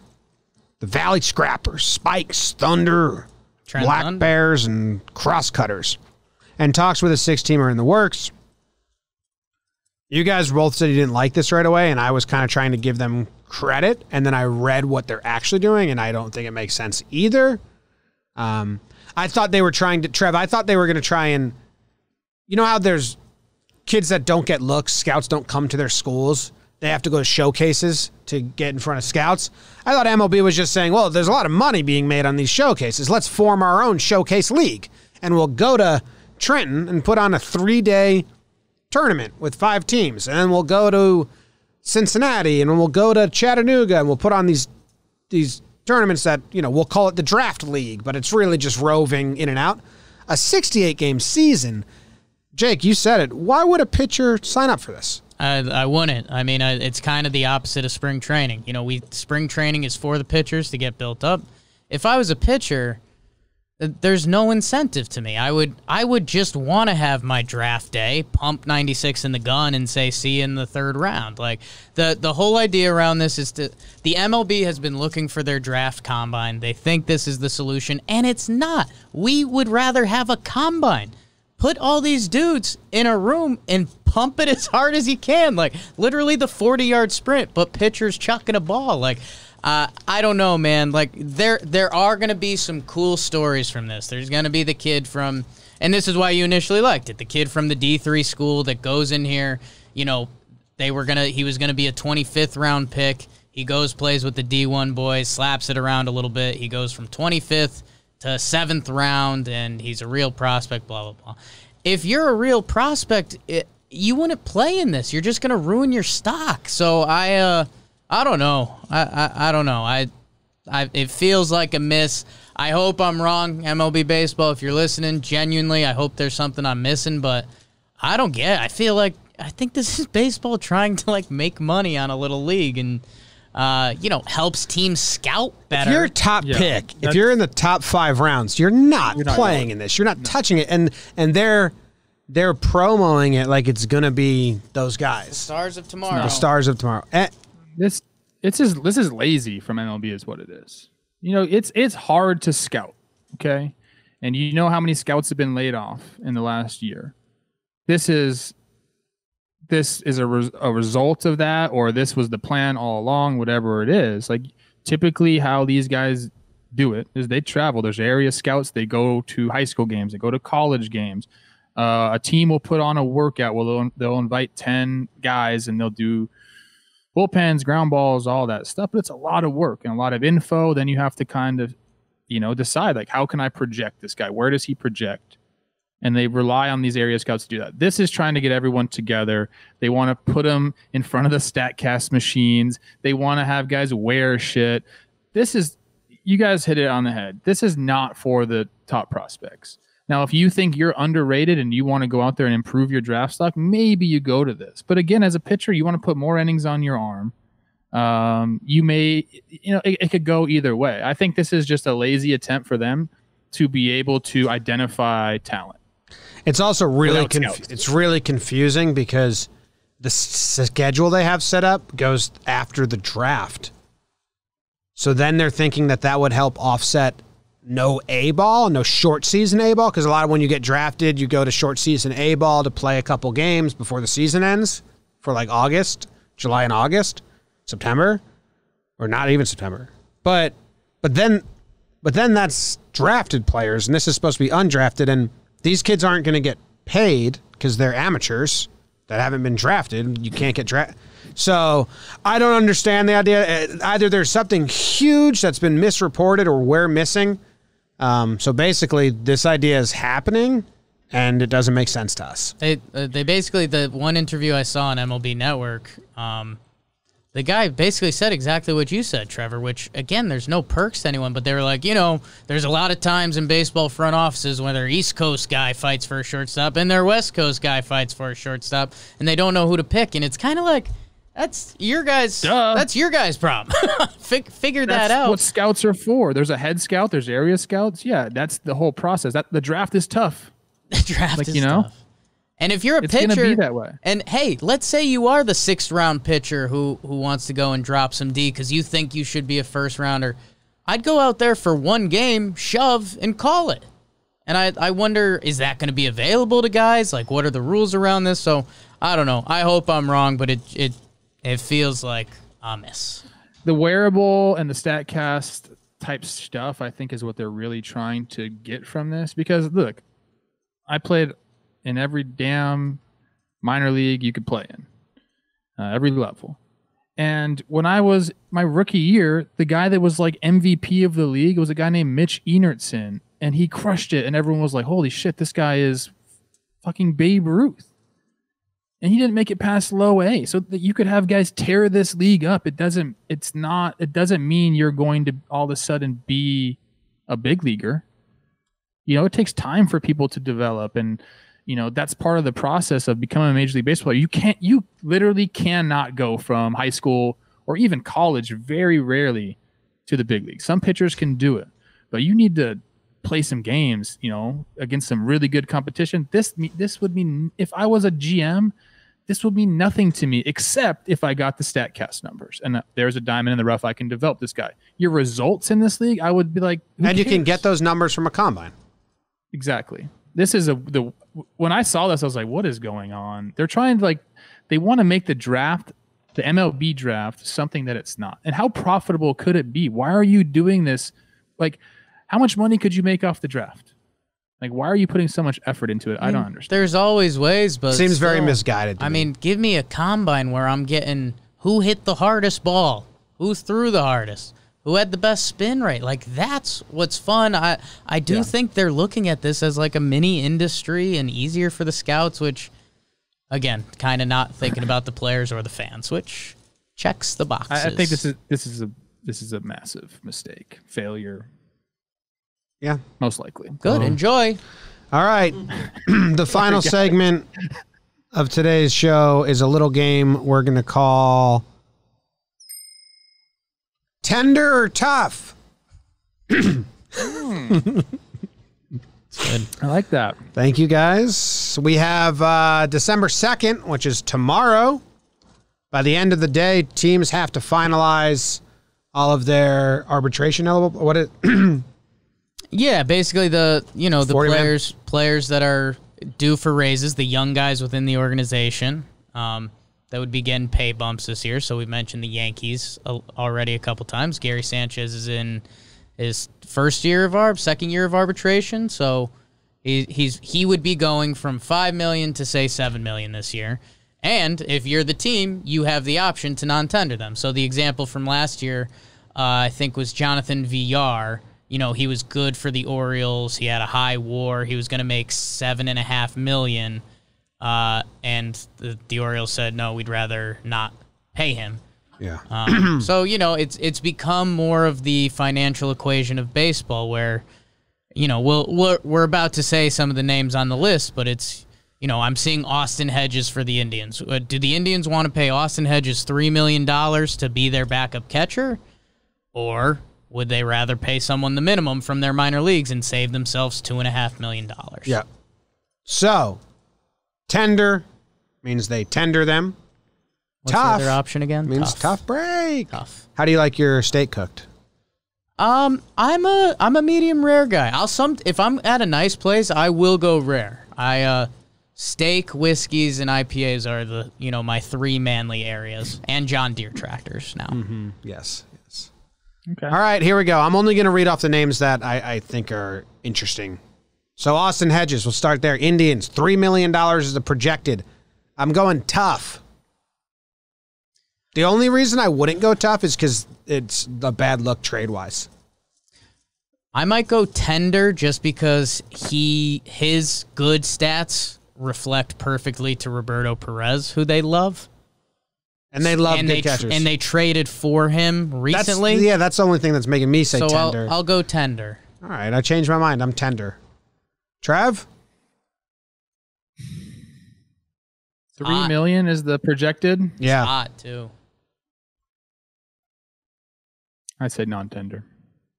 The Valley Scrappers, Spikes, Thunder, Trend Black on. Bears, and Crosscutters. And talks with a six-teamer in the works. You guys both said you didn't like this right away, and I was kind of trying to give them credit, and then I read what they're actually doing, and I don't think it makes sense either. Um, I thought they were trying to, Trev, I thought they were going to try and, you know how there's kids that don't get looks, scouts don't come to their schools, they have to go to showcases to get in front of scouts? I thought M L B was just saying, well, there's a lot of money being made on these showcases, let's form our own showcase league, and we'll go to Trenton and put on a three-day tournament with five teams, and then we'll go to Cincinnati, and we'll go to Chattanooga, and we'll put on these these tournaments that, you know, we'll call it the draft league, but it's really just roving in and out. A sixty-eight game season Jake, you said it. Why would a pitcher sign up for this? I, I wouldn't. I mean, I, it's kind of the opposite of spring training. You know, we spring training is for the pitchers to get built up. If I was a pitcher, there's no incentive to me. I would I would just want to have my draft day, pump ninety-six in the gun, and say, see you in the third round. Like, the, the whole idea around this is to, the M L B has been looking for their draft combine. They think this is the solution, and it's not. We would rather have a combine. Put all these dudes in a room and pump it as hard as you can. Like, literally the forty-yard sprint, but pitchers chucking a ball. Like, uh, I don't know, man. Like, there there are going to be some cool stories from this. There's going to be the kid from, and this is why you initially liked it, the kid from the D three school that goes in here. You know, they were gonna he was going to be a twenty-fifth round pick. He goes, plays with the D one boys, slaps it around a little bit. He goes from twenty-fifth to seventh round, and he's a real prospect, blah, blah, blah. If you're a real prospect, it, you wouldn't play in this. You're just going to ruin your stock. So I uh, I don't know. I, I, I don't know. I, I It feels like a miss. I hope I'm wrong, M L B Baseball. If you're listening, genuinely, I hope there's something I'm missing, but I don't get it. I feel like I think this is baseball trying to, like, make money on a little league, and Uh, you know, helps teams scout better. If you're a top yeah, pick, if you're in the top five rounds, you're not, you're not playing in this. You're not no. touching it. And and they're they're promoting it like it's going to be those guys. The stars of tomorrow. The stars of tomorrow. Eh. This it's is, this is lazy from M L B is what it is. You know, it's it's hard to scout, okay? And you know how many scouts have been laid off in the last year. This is... this is a, res a result of that, or this was the plan all along, whatever it is. Like, typically how these guys do it is they travel. There's area scouts. They go to high school games. They go to college games. Uh, a team will put on a workout. Well, they'll, they'll invite ten guys, and they'll do bullpens, ground balls, all that stuff. But it's a lot of work and a lot of info. Then you have to kind of, you know, decide, like, how can I project this guy? Where does he project? And they rely on these area scouts to do that. This is trying to get everyone together. They want to put them in front of the StatCast machines. They want to have guys wear shit. This is, you guys hit it on the head. This is not for the top prospects. Now, if you think you're underrated and you want to go out there and improve your draft stock, maybe you go to this. But again, as a pitcher, you want to put more innings on your arm. Um, you may, you know, it, it could go either way. I think this is just a lazy attempt for them to be able to identify talent. It's also really conf it's really confusing because the schedule they have set up goes after the draft. So then they're thinking that that would help offset no A-ball, no short season A-ball, because a lot of when you get drafted, you go to short season A-ball to play a couple games before the season ends for like August, July and August, September, or not even September. But but then but then that's drafted players, and this is supposed to be undrafted, and these kids aren't going to get paid because they're amateurs that haven't been drafted. You can't get drafted. So I don't understand the idea. Either there's something huge that's been misreported or we're missing. Um, so basically this idea is happening and it doesn't make sense to us. They, uh, they basically, the one interview I saw on M L B Network, um, the guy basically said exactly what you said, Trevor, which, again, there's no perks to anyone, but they were like, you know, there's a lot of times in baseball front offices when their East Coast guy fights for a shortstop and their West Coast guy fights for a shortstop, and they don't know who to pick, and it's kind of like, that's your guys' Duh. that's your guys' problem. Fig figure that's that out. That's what scouts are for. There's a head scout. There's area scouts. Yeah, that's the whole process. That The draft is tough. The draft like, is you know? tough. And if you're a it's pitcher, gonna be that way. And hey, let's say you are the sixth round pitcher who who wants to go and drop some D because you think you should be a first rounder, I'd go out there for one game, shove, and call it. And I I wonder, is that going to be available to guys? Like, what are the rules around this? So I don't know. I hope I'm wrong, but it it it feels like a miss. The wearable and the StatCast type stuff, I think, is what they're really trying to get from this. Because look, I played in every damn minor league you could play in, uh, every level. And when I was my rookie year, the guy that was like M V P of the league was a guy named Mitch Enertson, and he crushed it. And everyone was like, holy shit, this guy is fucking Babe Ruth. And he didn't make it past low A, so that you could have guys tear this league up. It doesn't, it's not, it doesn't mean you're going to all of a sudden be a big leaguer. You know, it takes time for people to develop, and you know, that's part of the process of becoming a Major League Baseball player. You can't, you literally cannot go from high school or even college very rarely to the big league. Some pitchers can do it, but you need to play some games, you know, against some really good competition. This, this would mean, if I was a G M, this would mean nothing to me except if I got the StatCast numbers and there's a diamond in the rough. I can develop this guy. Your results in this league, I would be like, who cares? You can get those numbers from a combine. Exactly. This is a, the, when I saw this, I was like, what is going on? They're trying to like, they want to make the draft, the M L B draft, something that it's not. And how profitable could it be? Why are you doing this? Like, how much money could you make off the draft? Like, why are you putting so much effort into it? I, mean, I don't understand. There's always ways, but seems still very misguided. I me. mean, give me a combine where I'm getting who hit the hardest ball, who threw the hardest, who had the best spin rate. Like, that's what's fun. I, I do yeah. think they're looking at this as like a mini industry and easier for the scouts, which, again, kind of not thinking about the players or the fans, which checks the boxes. I, I think this is this is a this is a massive mistake, failure. Yeah, most likely. Good. Um, enjoy. All right. The final segment of today's show is a little game we're going to call Tender or Tough. mm. Good. I like that. Thank you, guys. We have uh, December second, which is tomorrow. By the end of the day, teams have to finalize all of their arbitration eligible. What is Yeah, basically the you know the players man. players that are due for raises, the young guys within the organization um, that would be getting pay bumps this year. So we mentioned the Yankees already a couple times. Gary Sanchez is in his first year of arb, second year of arbitration, so he he's he would be going from five million to say seven million this year. And if you're the team, you have the option to non-tender them. So the example from last year, uh, I think, was Jonathan Villar. You know, he was good for the Orioles. He had a high war. He was going to make seven and a half million, uh, and the, the Orioles said, "No, we'd rather not pay him." Yeah. Um, so you know, it's it's become more of the financial equation of baseball, where, you know, we'll we're, we're about to say some of the names on the list, but it's you know, I'm seeing Austin Hedges for the Indians. Uh, do the Indians want to pay Austin Hedges three million dollars to be their backup catcher, or would they rather pay someone the minimum from their minor leagues and save themselves two and a half million dollars? Yeah. So, tender means they tender them. What's tough, the other option again? Means tough. tough break. Tough. How do you like your steak cooked? Um, I'm a I'm a medium rare guy. I'll some if I'm at a nice place, I will go rare. I uh, steak, whiskeys, and I P As are the you know my three manly areas, and John Deere tractors now. Mm-hmm. Yes. Okay. All right, here we go. I'm only going to read off the names that I, I think are interesting. So Austin Hedges, we'll start there. Indians, three million dollars is the projected. I'm going tough. The only reason I wouldn't go tough is because it's a bad look trade-wise. I might go tender just because he his good stats reflect perfectly to Roberto Perez, who they love. And they love good catchers. And they traded for him recently. That's, yeah, that's the only thing that's making me say so tender. I'll, I'll go tender. All right, I changed my mind. I'm tender. Trav? Three hot. million is the projected? Yeah. It's hot, too. I say non-tender.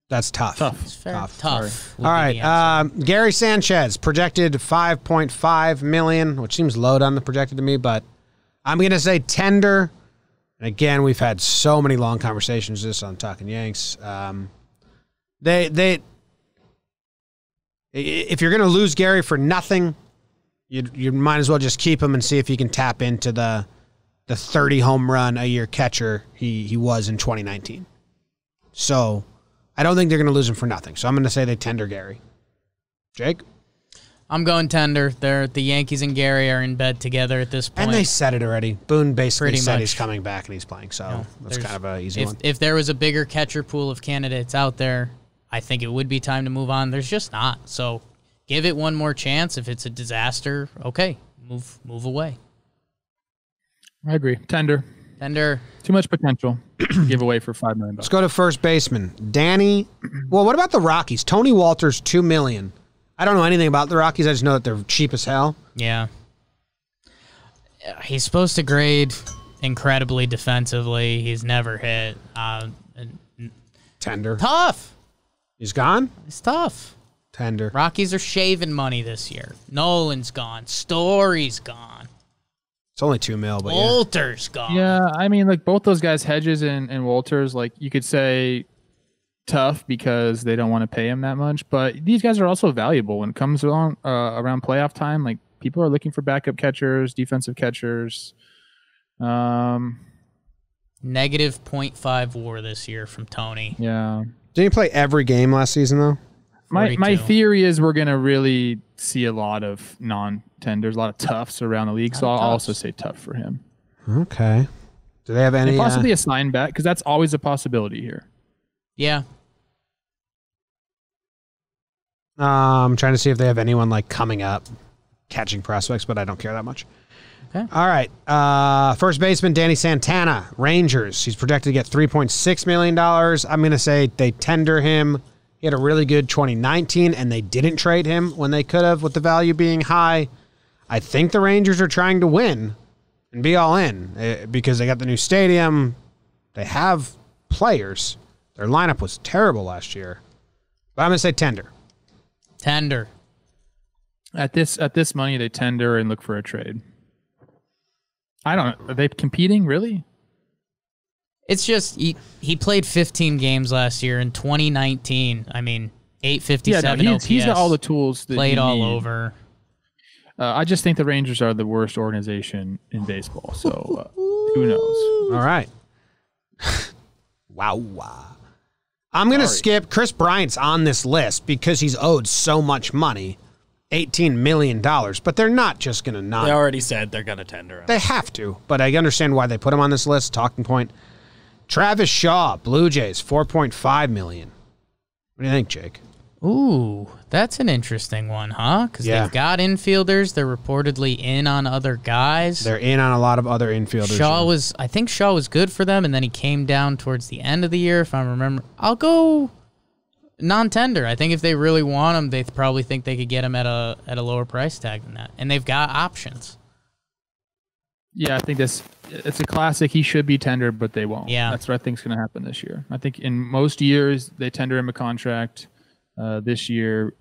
That's tough. Tough. It's fair. Tough. tough. All right, um, Gary Sanchez, projected five point five million dollars, which seems low on the projected to me, but I'm going to say tender. And again, we've had so many long conversations this on Talkin' Yanks. Um, they, they, if you're going to lose Gary for nothing, you you might as well just keep him and see if you can tap into the the thirty home run a year catcher he he was in twenty nineteen. So I don't think they're going to lose him for nothing. So I'm going to say they tender Gary. Jake? I'm going tender. They're, the Yankees and Gary are in bed together at this point. And they said it already. Boone basically Pretty said much. he's coming back and he's playing, so no, that's kind of an easy if, one. If there was a bigger catcher pool of candidates out there, I think it would be time to move on. There's just not. So give it one more chance. If it's a disaster, okay, move move away. I agree. Tender. Tender. Too much potential to give away for five million dollars. Let's go to first baseman. Danny. Well, what about the Rockies? Tony Walters, two million dollars. I don't know anything about the Rockies. I just know that they're cheap as hell. Yeah. He's supposed to grade incredibly defensively. He's never hit. Uh, Tender. Tough. He's gone? It's tough. Tender. Rockies are shaving money this year. Nolan's gone. Story's gone. It's only two mil, but Walters yeah. gone. Yeah, I mean, like, both those guys, Hedges and, and Walters, like, you could say tough because they don't want to pay him that much, but these guys are also valuable when it comes along, uh, around playoff time. Like, people are looking for backup catchers, defensive catchers. Um, Negative point five war this year from Tony. Yeah. Did he play every game last season, though? My, my theory is we're going to really see a lot of non-tenders, a lot of toughs around the league, so I'll also say tough for him. Okay. Do they have any? And possibly uh, a sign back, because that's always a possibility here. Yeah. Uh, I'm trying to see if they have anyone, like, coming up, catching prospects, but I don't care that much. Okay. All right. Uh, first baseman, Danny Santana, Rangers. He's projected to get three point six million dollars. I'm going to say they tender him. He had a really good twenty nineteen, and they didn't trade him when they could have, with the value being high. I think the Rangers are trying to win and be all in because they got the new stadium. They have players. Their lineup was terrible last year. But I'm going to say tender. Tender. At this at this money, they tender and look for a trade. I don't know. Are they competing, really? It's just he, he played fifteen games last year in twenty nineteen. I mean, eight fifty-seven yeah, no, he's, O P S. He's got all the tools that played all need. over. Uh, I just think the Rangers are the worst organization in baseball, so uh, who knows? All right. Wow, wow. I'm going to skip. Chris Bryant's on this list because he's owed so much money. eighteen million dollars, but they're not just going to not. They already said they're going to tender him. They have to, but I understand why they put him on this list. Talking point. Travis Shaw, Blue Jays, four point five million dollars. What do you think, Jake? Ooh, that's an interesting one, huh? Because yeah. they've got infielders. They're reportedly in on other guys. They're in on a lot of other infielders. Shaw yeah. was, I think Shaw was good for them, and then he came down towards the end of the year, if I remember. I'll go non-tender. I think if they really want him, they probably think they could get him at a at a lower price tag than that, and they've got options. Yeah, I think this it's a classic. He should be tender, but they won't. Yeah, that's what I think is going to happen this year. I think in most years they tender him a contract. Uh, this year,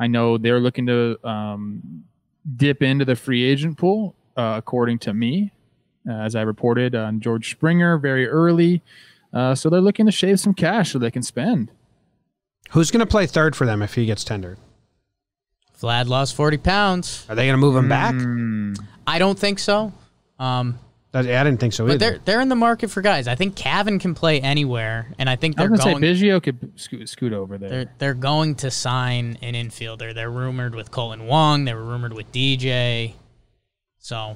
I know they're looking to um, dip into the free agent pool. Uh, according to me, uh, as I reported on George Springer very early, uh, so they're looking to shave some cash so they can spend. Who's going to play third for them if he gets tendered? Vlad lost forty pounds. Are they going to move him mm. back? I don't think so. Um, I didn't think so but either. They're, they're in the market for guys. I think Cavan can play anywhere, and I think they're I was going to say Biggio could scoot, scoot over there. They're, they're going to sign an infielder. They're rumored with Colin Wong. They were rumored with D J. So,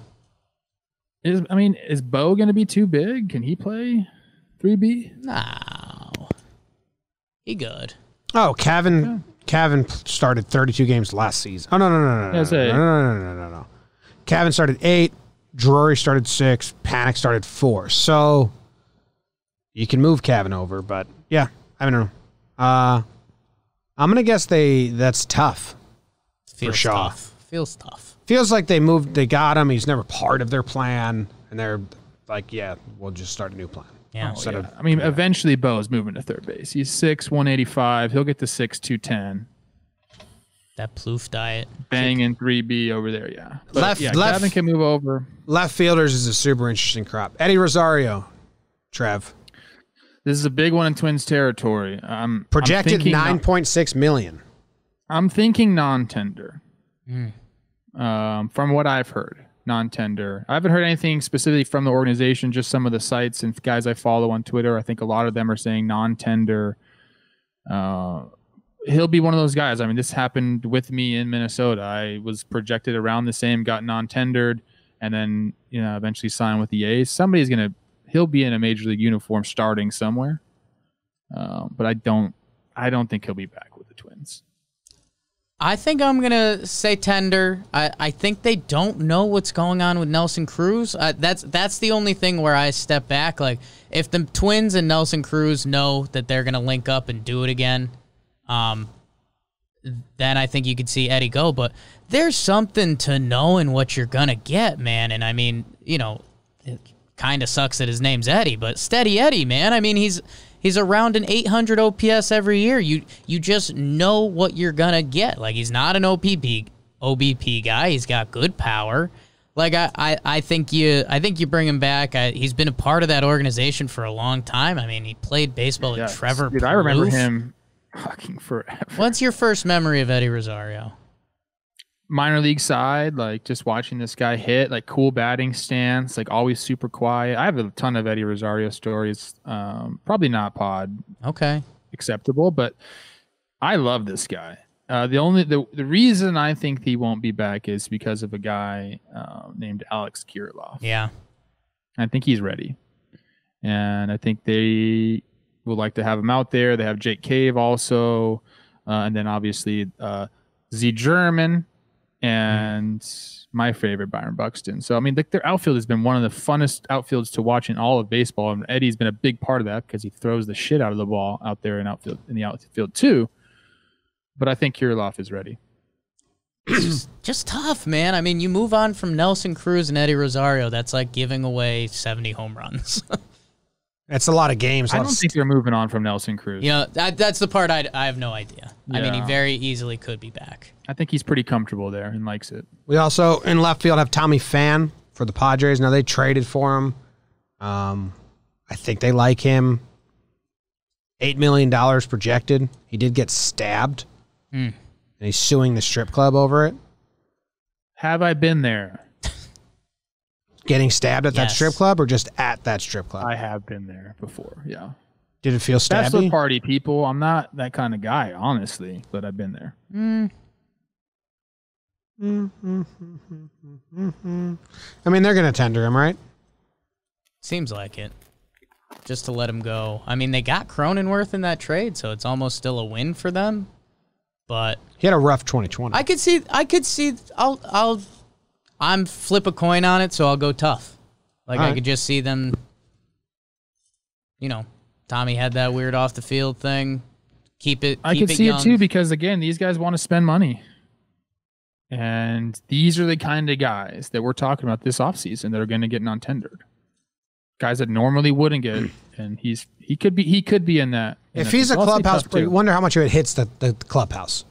is I mean, is Bo going to be too big? Can he play three B? No. He good. Oh, Cavan, yeah. Cavan started thirty-two games last season. Oh, no, no, no, no, no, no, no, no, no, no, no. Cavan started eight. Drury started six. Panic started four. So you can move Cavan over, but yeah, I don't know. Uh, I'm going to guess they that's tough Feels for Shaw. Tough. Feels tough. Feels like they moved, they got him. He's never part of their plan, and they're like, yeah, we'll just start a new plan. Yeah, oh, yeah. Of, I mean, yeah. eventually Bo's moving to third base. He's six, one eighty-five. He'll get to six, two ten. That ploof diet. Bang in three B over there, yeah. But left, yeah, left. Gavin can move over. Left fielders is a super interesting crop. Eddie Rosario, Trev. This is a big one in Twins territory. Um, projected nine point six million dollars. I'm thinking non-tender. Mm. Um, from what I've heard. Non-tender. I haven't heard anything specifically from the organization, just some of the sites and guys I follow on Twitter. I think a lot of them are saying non-tender. Uh, he'll be one of those guys. I mean, this happened with me in Minnesota. I was projected around the same, got non-tendered, and then you know eventually signed with the A's. Somebody's going to – he'll be in a major league uniform starting somewhere. Uh, but I don't, I don't think he'll be back with the Twins. I think I'm going to say tender. I, I think they don't know what's going on with Nelson Cruz. Uh, that's that's the only thing where I step back. Like, if the Twins and Nelson Cruz know that they're going to link up and do it again, um, then I think you could see Eddie go. But there's something to knowing what you're going to get, man. And, I mean, you know, it kind of sucks that his name's Eddie, but Steady Eddie, man. I mean, he's he's around an eight hundred O P S every year. You you just know what you're going to get. Like, he's not an O B P guy. He's got good power. Like, I, I, I think you I think you bring him back. I, he's been a part of that organization for a long time. I mean, he played baseball yes. with Trevor Dude, Plouffe. I remember him fucking forever. What's your first memory of Eddie Rosario? Minor league side, like just watching this guy hit, like cool batting stance, like always super quiet. I have a ton of Eddie Rosario stories. Um, probably not pod okay acceptable, but I love this guy. Uh, the only the, the reason I think he won't be back is because of a guy uh, named Alex Kirilloff. Yeah, I think he's ready, and I think they would like to have him out there. They have Jake Cave also, uh, and then obviously uh, Z German. And my favorite, Byron Buxton. So, I mean, like, their outfield has been one of the funnest outfields to watch in all of baseball. And Eddie's been a big part of that because he throws the shit out of the ball out there in outfield in the outfield too. But I think Kirilloff is ready. Just, just tough, man. I mean, you move on from Nelson Cruz and Eddie Rosario. That's like giving away seventy home runs. That's a lot of games. I don't think they're moving on from Nelson Cruz. You know, that, that's the part I, I have no idea. Yeah. I mean, he very easily could be back. I think he's pretty comfortable there and likes it. We also, in left field, have Tommy Pham for the Padres. Now, they traded for him. Um, I think they like him. eight million dollars projected. He did get stabbed. Mm. And he's suing the strip club over it. Have I been there? Getting stabbed at yes. that strip club or just at that strip club? I have been there before, yeah. Did it feel stabby? Bachelor party people. I'm not that kind of guy, honestly, but I've been there. Mm. Mm, mm, mm, mm, mm, mm. I mean, they're going to tender him, right? Seems like it. Just to let him go. I mean, they got Cronenworth in that trade, so it's almost still a win for them. But he had a rough twenty twenty. I could see, I could see, I'll, I'll, I'm flip a coin on it, so I'll go tough. Like, right. I could just see them, you know, Tommy had that weird off-the-field thing. Keep it I keep can it see young. It, too, because, again, these guys want to spend money. And these are the kind of guys that we're talking about this offseason that are going to get non-tendered. Guys that normally wouldn't get, and he's he could be he could be in that. In if that he's a clubhouse player, you wonder how much of it hits the, the clubhouse.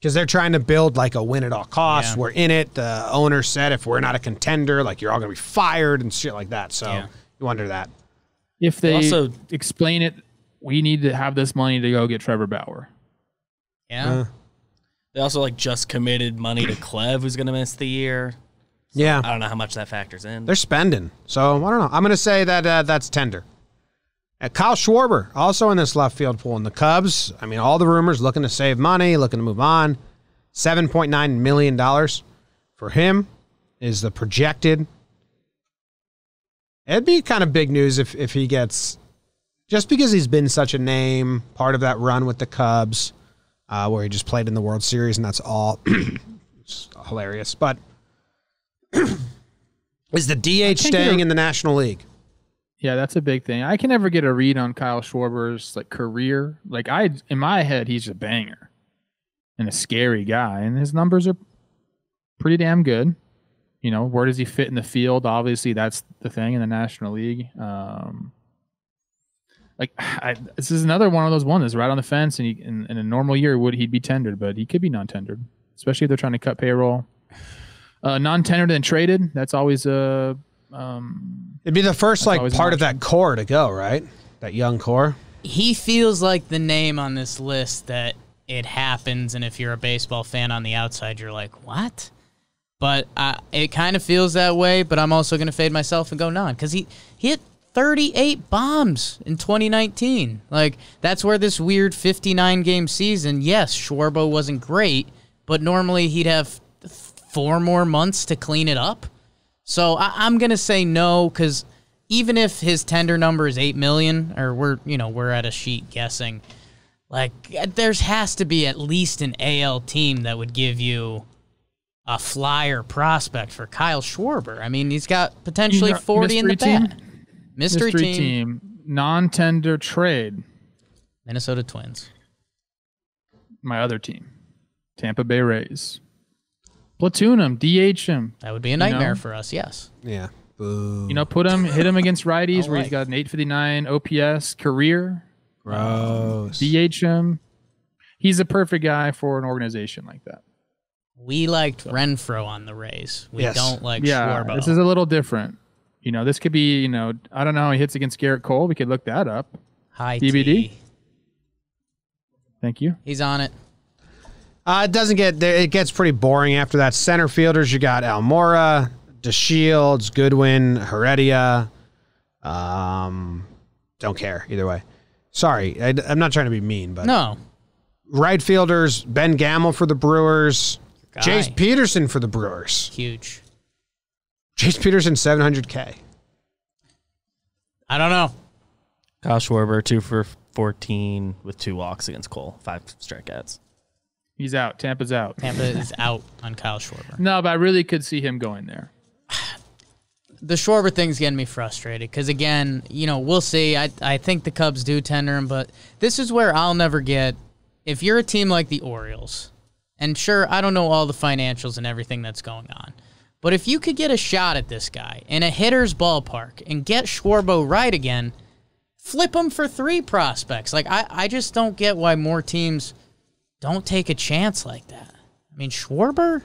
Because they're trying to build, like, a win at all costs. Yeah. We're in it. The owner said if we're not a contender, like, you're all going to be fired and shit like that. So yeah. you wonder that. If they also explain it, we need to have this money to go get Trevor Bauer. Yeah. Uh, they also, like, just committed money to Clev, who's going to miss the year. So yeah. I don't know how much that factors in. They're spending. So, I don't know. I'm going to say that uh, that's tender. Uh, Kyle Schwarber, also in this left field pool in the Cubs. I mean, all the rumors, looking to save money, looking to move on. seven point nine million dollars for him is the projected. It'd be kind of big news if, if he gets, just because he's been such a name, part of that run with the Cubs, uh, where he just played in the World Series, and that's all it's hilarious. But is the D H staying in the National League? Yeah, that's a big thing. I can never get a read on Kyle Schwarber's like career. Like I, in my head, he's a banger and a scary guy, and his numbers are pretty damn good. You know, where does he fit in the field? Obviously, that's the thing in the National League. Um, like I, this is another one of those ones that's right on the fence. And he, in, in a normal year, would he be tendered? But he could be non-tendered, especially if they're trying to cut payroll. Uh, non-tendered and traded. That's always a. Um, It'd be the first like part of that core to go, right? That young core. He feels like the name on this list that it happens, and if you're a baseball fan on the outside, you're like, what? But I, it kind of feels that way, but I'm also going to fade myself and go non, because he, he hit thirty-eight bombs in twenty nineteen. Like, that's where this weird fifty-nine game season, yes, Schwarber wasn't great, but normally he'd have four more months to clean it up. So I, I'm gonna say no, because even if his tender number is eight million, or we're you know we're at a sheet guessing, like there's has to be at least an A L team that would give you a flyer prospect for Kyle Schwarber. I mean, he's got potentially forty in the bat. Mystery, Mystery team, team non-tender trade, Minnesota Twins. My other team. Tampa Bay Rays. Platoon him, D H him. That would be a nightmare you know? for us, yes. Yeah. Boo. You know, put him, hit him against righties where like. he's got an eight fifty-nine O P S career. Gross. Um, D H him. He's a perfect guy for an organization like that. We liked so. Renfroe on the Rays. We yes. don't like yeah, Schwarber. This is a little different. You know, this could be, you know, I don't know how he hits against Garrett Cole. We could look that up. Hi, D B D. T. Thank you. He's on it. Uh, it doesn't get there. It gets pretty boring after that. Center fielders, you got Almora, DeShields, Goodwin, Heredia. Um, don't care either way. Sorry, I, I'm not trying to be mean, but no. Right fielders, Ben Gamel for the Brewers, Jace Peterson for the Brewers. Huge. Jace Peterson, seven hundred K. I don't know. Kyle Schwarber, two for fourteen with two walks against Cole, five strikeouts. He's out. Tampa's out. Tampa is out on Kyle Schwarber. No, but I really could see him going there. The Schwarber thing's getting me frustrated because, again, you know, we'll see. I, I think the Cubs do tender him, but this is where I'll never get. If you're a team like the Orioles, and sure, I don't know all the financials and everything that's going on, but if you could get a shot at this guy in a hitter's ballpark and get Schwarber right again, flip him for three prospects. Like, I, I just don't get why more teams don't take a chance like that. I mean, Schwarber?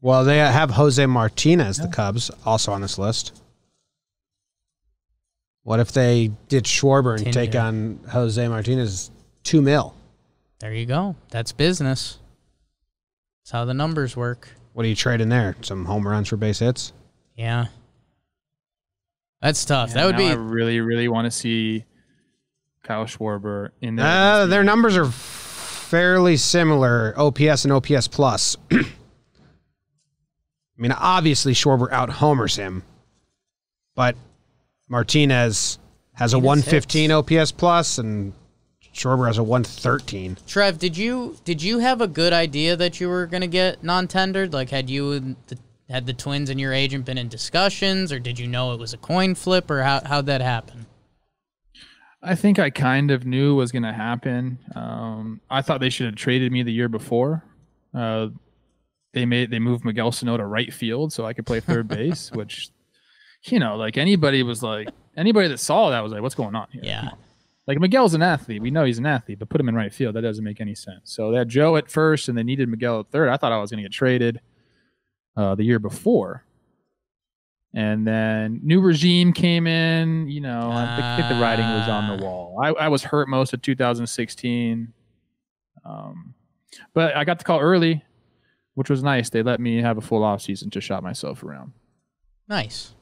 Well, they have Jose Martinez, the Cubs, also on this list. What if they did Schwarber and Tinder. take on Jose Martinez two mil? There you go. That's business. That's how the numbers work. What are you trading there? Some home runs for base hits? Yeah. That's tough. Yeah, that would be... I really, really want to see... Kyle Schwarber in there. Uh, their numbers are fairly similar, O P S and O P S plus. I mean, obviously Schwarber out homers him, but Martinez has a one fifteen O P S plus, and Schwarber has a one thirteen. Trev, did you did you have a good idea that you were going to get non-tendered? Like, had you and the, had the Twins and your agent been in discussions, or did you know it was a coin flip, or how how'd that happen? I think I kind of knew was going to happen. Um, I thought they should have traded me the year before. Uh, they made they moved Miguel Sano to right field so I could play third base, which, you know, like anybody was like anybody that saw that was like, what's going on here? Yeah, like Miguel's an athlete. We know he's an athlete, but put him in right field. That doesn't make any sense. So they had Joe at first, and they needed Miguel at third. I thought I was going to get traded uh, the year before. And then new regime came in, you know, I think the writing was on the wall. I, I was hurt most of two thousand sixteen. Um, but I got the call early, which was nice. They let me have a full off season to shop myself around. Nice.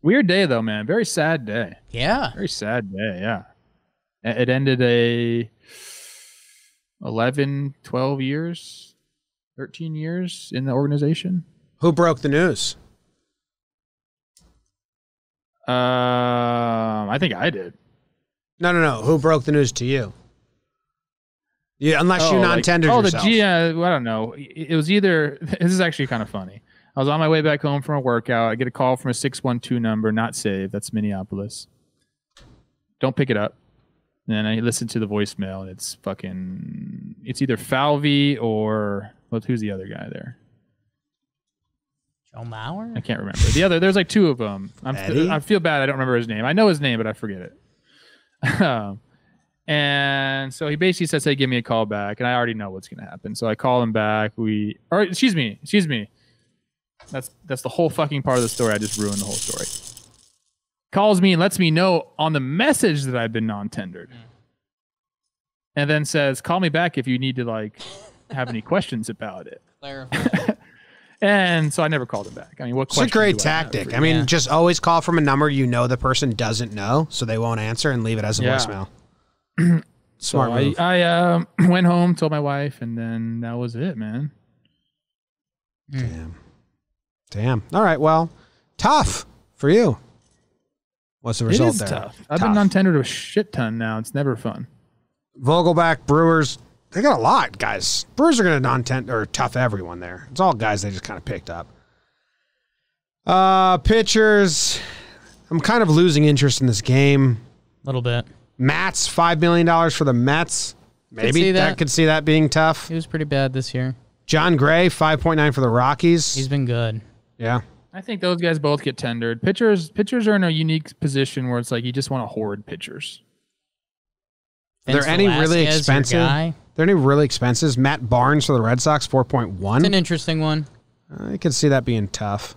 Weird day, though, man. Very sad day. Yeah. Very sad day, yeah. It ended a eleven, twelve years, thirteen years in the organization. Who broke the news? Um, I think I did. No, no, no. Who broke the news to you? Yeah, unless oh, you non-tendered like, oh, yourself. Oh, the G M. I don't know. It was either. This is actually kind of funny. I was on my way back home from a workout. I get a call from a six one two number, not saved. That's Minneapolis. Don't pick it up. And then I listen to the voicemail, and it's fucking. It's either Falvey or well, who's the other guy there? Joe Mauer? I can't remember. The other, there's like two of them. I'm, I feel bad. I don't remember his name. I know his name, but I forget it. um, and so he basically says, hey, give me a call back. And I already know what's going to happen. So I call him back. We, or excuse me, excuse me. That's, that's the whole fucking part of the story. I just ruined the whole story. Calls me and lets me know on the message that I've been non-tendered. Mm. And then says, call me back if you need to like have any questions about it. Clarify. And so I never called him back. I mean, what? It's a great tactic. I, I mean, yeah. just always call from a number you know the person doesn't know, so they won't answer, and leave it as a yeah. voicemail. Smart so move. I, I um, went home, told my wife, and then that was it, man. Damn. Damn. All right, well, tough for you. What's the result there? It is tough. I've tough. been non-tendered a shit ton now. It's never fun. Vogelback, Brewers. They got a lot, guys. Brewers are going to non-tent or tough everyone there. It's all guys they just kind of picked up. Uh, pitchers. I'm kind of losing interest in this game. A little bit. Mats, five million dollars for the Mets. Maybe could that. that could see that being tough. He was pretty bad this year. John Gray, five point nine for the Rockies. He's been good. Yeah. I think those guys both get tendered. Pitchers pitchers are in a unique position where it's like you just want to hoard pitchers. Are there any really expensive? Are there any really expenses? Matt Barnes for the Red Sox, four point one. It's an interesting one. I could see that being tough.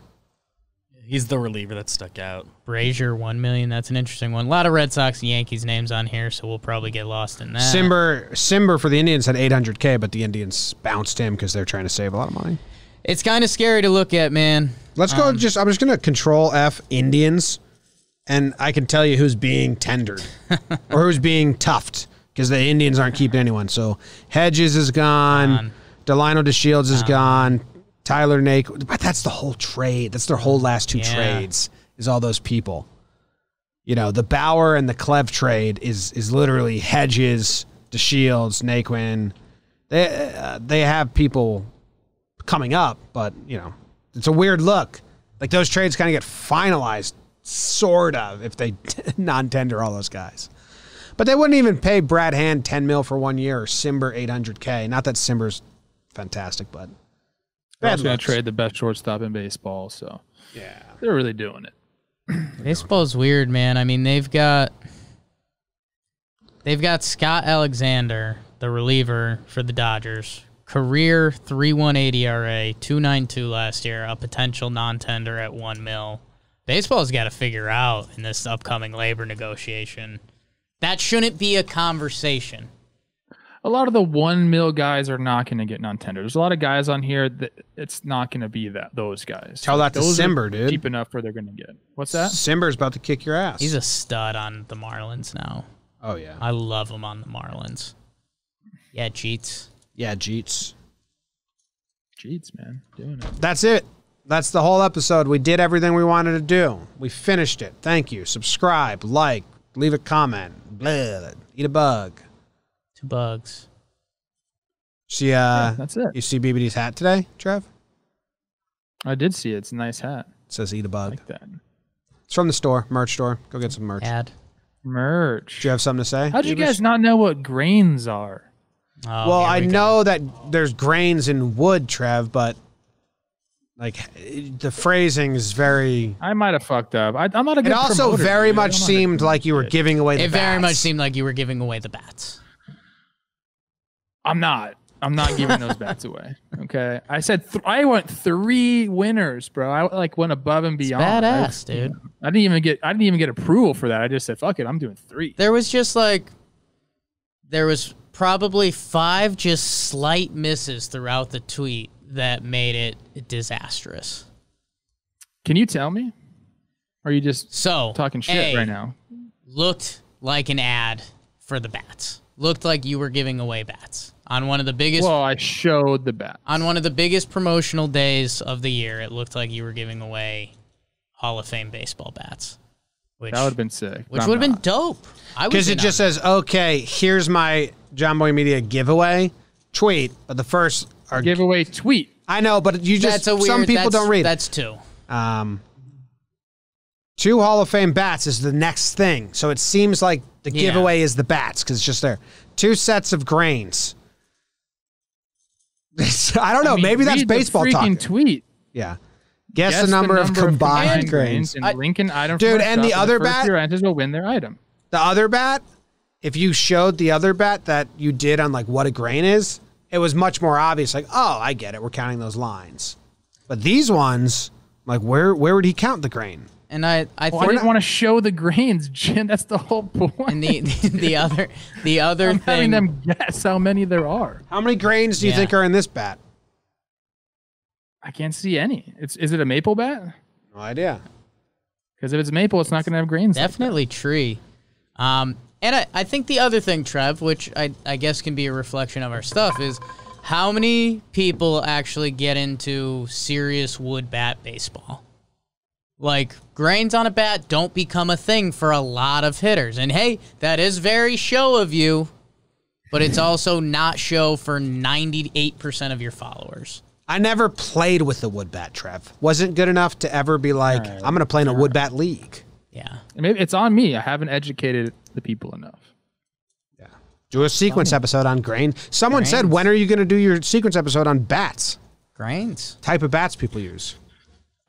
He's the reliever that stuck out. Brazier, one million dollars. That's an interesting one. A lot of Red Sox and Yankees names on here, so we'll probably get lost in that. Cimber, Cimber for the Indians had eight hundred K, but the Indians bounced him because they're trying to save a lot of money. It's kind of scary to look at, man. Let's go. Um, just I'm just going to control F Indians, and I can tell you who's being tendered or who's being toughed because the Indians aren't keeping anyone. So Hedges is gone. Um, Delino DeShields is um, gone. Tyler Naquin, but that's the whole trade. That's their whole last two yeah. trades is all those people. You know, the Bauer and the Clev trade is is literally Hedges, DeShields, Naquin. They uh, they have people coming up, but you know, it's a weird look. Like those trades kind of get finalized, sort of, if they non-tender all those guys. But they wouldn't even pay Brad Hand ten mil for one year or Cimber eight hundred K. Not that Cimber's fantastic, but. They're also going to trade the best shortstop in baseball, so yeah, they're really doing it. Baseball's weird, man. I mean, they've got they've got Scott Alexander, the reliever for the Dodgers, career three point one eight E R A, two point nine two last year, a potential non-tender at one mil. Baseball's got to figure out in this upcoming labor negotiation. That shouldn't be a conversation. A lot of the one mil guys are not going to get non-tender. There's a lot of guys on here that it's not going to be that those guys. Tell that to Cimber, dude. Deep enough where they're going to get. What's that? Cimber's about to kick your ass. He's a stud on the Marlins now. Oh yeah, I love him on the Marlins. Yeah, Jeets. Yeah, Jeets. Jeets, man, doing it. That's it. That's the whole episode. We did everything we wanted to do. We finished it. Thank you. Subscribe, like, leave a comment. Blah, eat a bug. Two bugs. See, uh, yeah, that's it. You see B B D's hat today, Trev? I did see it. It's a nice hat. It says "Eat a Bug." I like that. It's from the store, merch store. Go get some merch. Ad. Merch. Do you have something to say? How did you guys not know what grains are? Oh, well, I we know that there's grains in wood, Trev, but like the phrasing is very. I might have fucked up. I, I'm not a good. It also promoter, very dude. much seemed like you were giving away. the It bats. very much seemed like you were giving away the bats. I'm not. I'm not giving those bats away. Okay. I said th I went three winners, bro. I like went above and beyond. It's badass, I, dude. I didn't even get. I didn't even get approval for that. I just said, "Fuck it, I'm doing three." There was just like, there was probably five just slight misses throughout the tweet that made it disastrous. Can you tell me? Or are you just so talking shit a, right now? Looked like an ad for the bats. Looked like you were giving away bats on one of the biggest. Well, I showed the bat on one of the biggest promotional days of the year. It looked like you were giving away Hall of Fame baseball bats. Which, that would have been sick. Which would have been dope. Because it just says, "Okay, here's my John Boy Media giveaway tweet." But the first are giveaway tweet. I know, but you just that's a weird, some people don't read. That's two. Um, two Hall of Fame bats is the next thing. So it seems like. The giveaway yeah. is the bats because it's just there. Two sets of grains. I don't know. I mean, maybe that's baseball talk. Tweet. Yeah. Guess, Guess the, number the number of combined, combined grains. grains and link an item Dude, and the other the bat. Renters will win their item. The other bat, if you showed the other bat that you did on like what a grain is, it was much more obvious. Like, oh, I get it. We're counting those lines. But these ones, like, where where would he count the grain? And I, I, well, I didn't want to show the grains, Jim. That's the whole point. And the the, the other, the other I'm thing. Having them guess how many there are. How many grains do you yeah. think are in this bat? I can't see any. It's is it a maple bat? No idea. Because if it's maple, it's not going to have grains. Definitely like tree. Um, and I, I think the other thing, Trev, which I, I guess can be a reflection of our stuff, is how many people actually get into serious wood bat baseball. Like, grains on a bat don't become a thing for a lot of hitters. And, hey, that is very show of you, but it's also not show for ninety-eight percent of your followers. I never played with the wood bat, Trev. Wasn't good enough to ever be like, right. I'm going to play in a wood bat league. Yeah. Maybe it's on me. I haven't educated the people enough. Yeah. Do a sequence Something. episode on grain. Someone grains. said, when are you going to do your sequence episode on bats? Grains. Type of bats people use.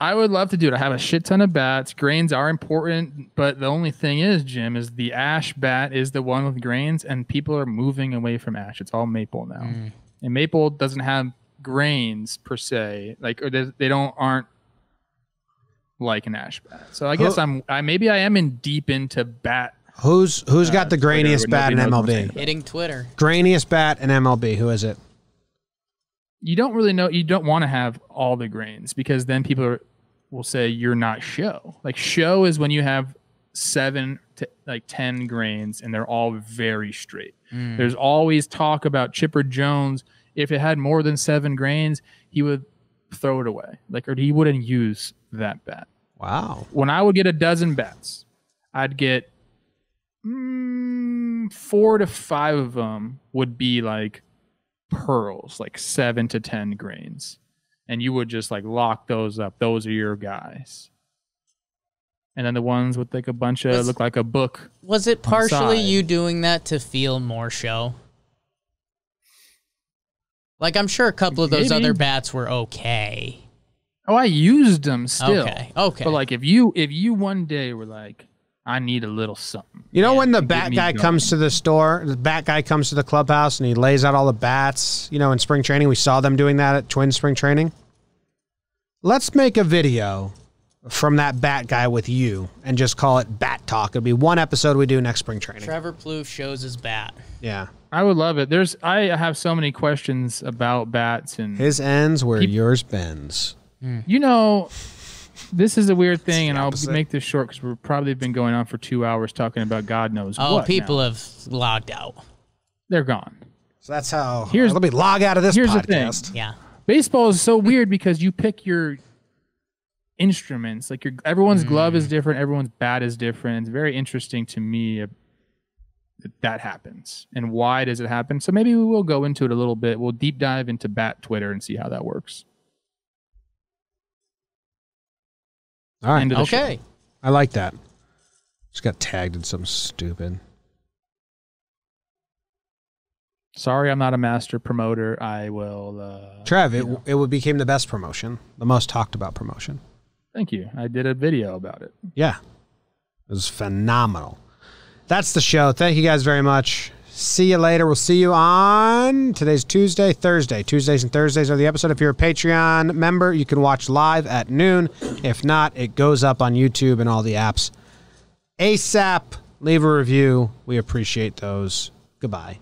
I would love to do it. I have a shit ton of bats. Grains are important, but the only thing is, Jim, is the ash bat is the one with grains, and people are moving away from ash. It's all maple now. Mm. And maple doesn't have grains per se, like, or they, they don't aren't like an ash bat. So I guess Who, I'm I maybe I am in deep into bat. Who's who's uh, got the grainiest Twitter, bat in M L B? Hitting Twitter. Grainiest bat in M L B. Who is it? You don't really know. You don't want to have all the grains because then people are, will say you're not show. Like show is when you have seven to like ten grains and they're all very straight. Mm. There's always talk about Chipper Jones. If it had more than seven grains, he would throw it away. Like, or he wouldn't use that bat. Wow. When I would get a dozen bats, I'd get mm, four to five of them would be like pearls, like seven to ten grains, and you would just like lock those up. Those are your guys. And then the ones with like a bunch of was, look like a book. Was it partially you doing that to feel more show? Like, I'm sure a couple of those Maybe. other bats were okay. Oh, I used them still. Okay, okay. But like, if you if you one day were like, I need a little something. You know, yeah, when the bat guy going. comes to the store, the bat guy comes to the clubhouse and he lays out all the bats. You know, in spring training, we saw them doing that at Twins spring training. Let's make a video from that bat guy with you and just call it Bat Talk. It'll be one episode we do next spring training. Trevor Plouffe shows his bat. Yeah. I would love it. There's, I have so many questions about bats and his ends where he, yours bends. Mm. You know, this is a weird thing, and I'll make this short because we've probably been going on for two hours talking about God knows oh, what. Oh, people now. have logged out. They're gone. So that's how. Here's, let me log out of this here's podcast. The thing. Yeah. Baseball is so weird because you pick your instruments. Like your everyone's mm. glove is different. Everyone's bat is different. It's very interesting to me that that happens and why does it happen. So maybe we will go into it a little bit. We'll deep dive into bat Twitter and see how that works. All right. Okay. Show. I like that. Just got tagged in something stupid. Sorry, I'm not a master promoter. I will. Uh, Trav, it, know. it became the best promotion, the most talked about promotion. Thank you. I did a video about it. Yeah. It was phenomenal. That's the show. Thank you guys very much. See you later. We'll see you on today's Tuesday, Thursday. Tuesdays and Thursdays are the episode. If you're a Patreon member, you can watch live at noon. If not, it goes up on YouTube and all the apps ASAP. Leave a review. We appreciate those. Goodbye.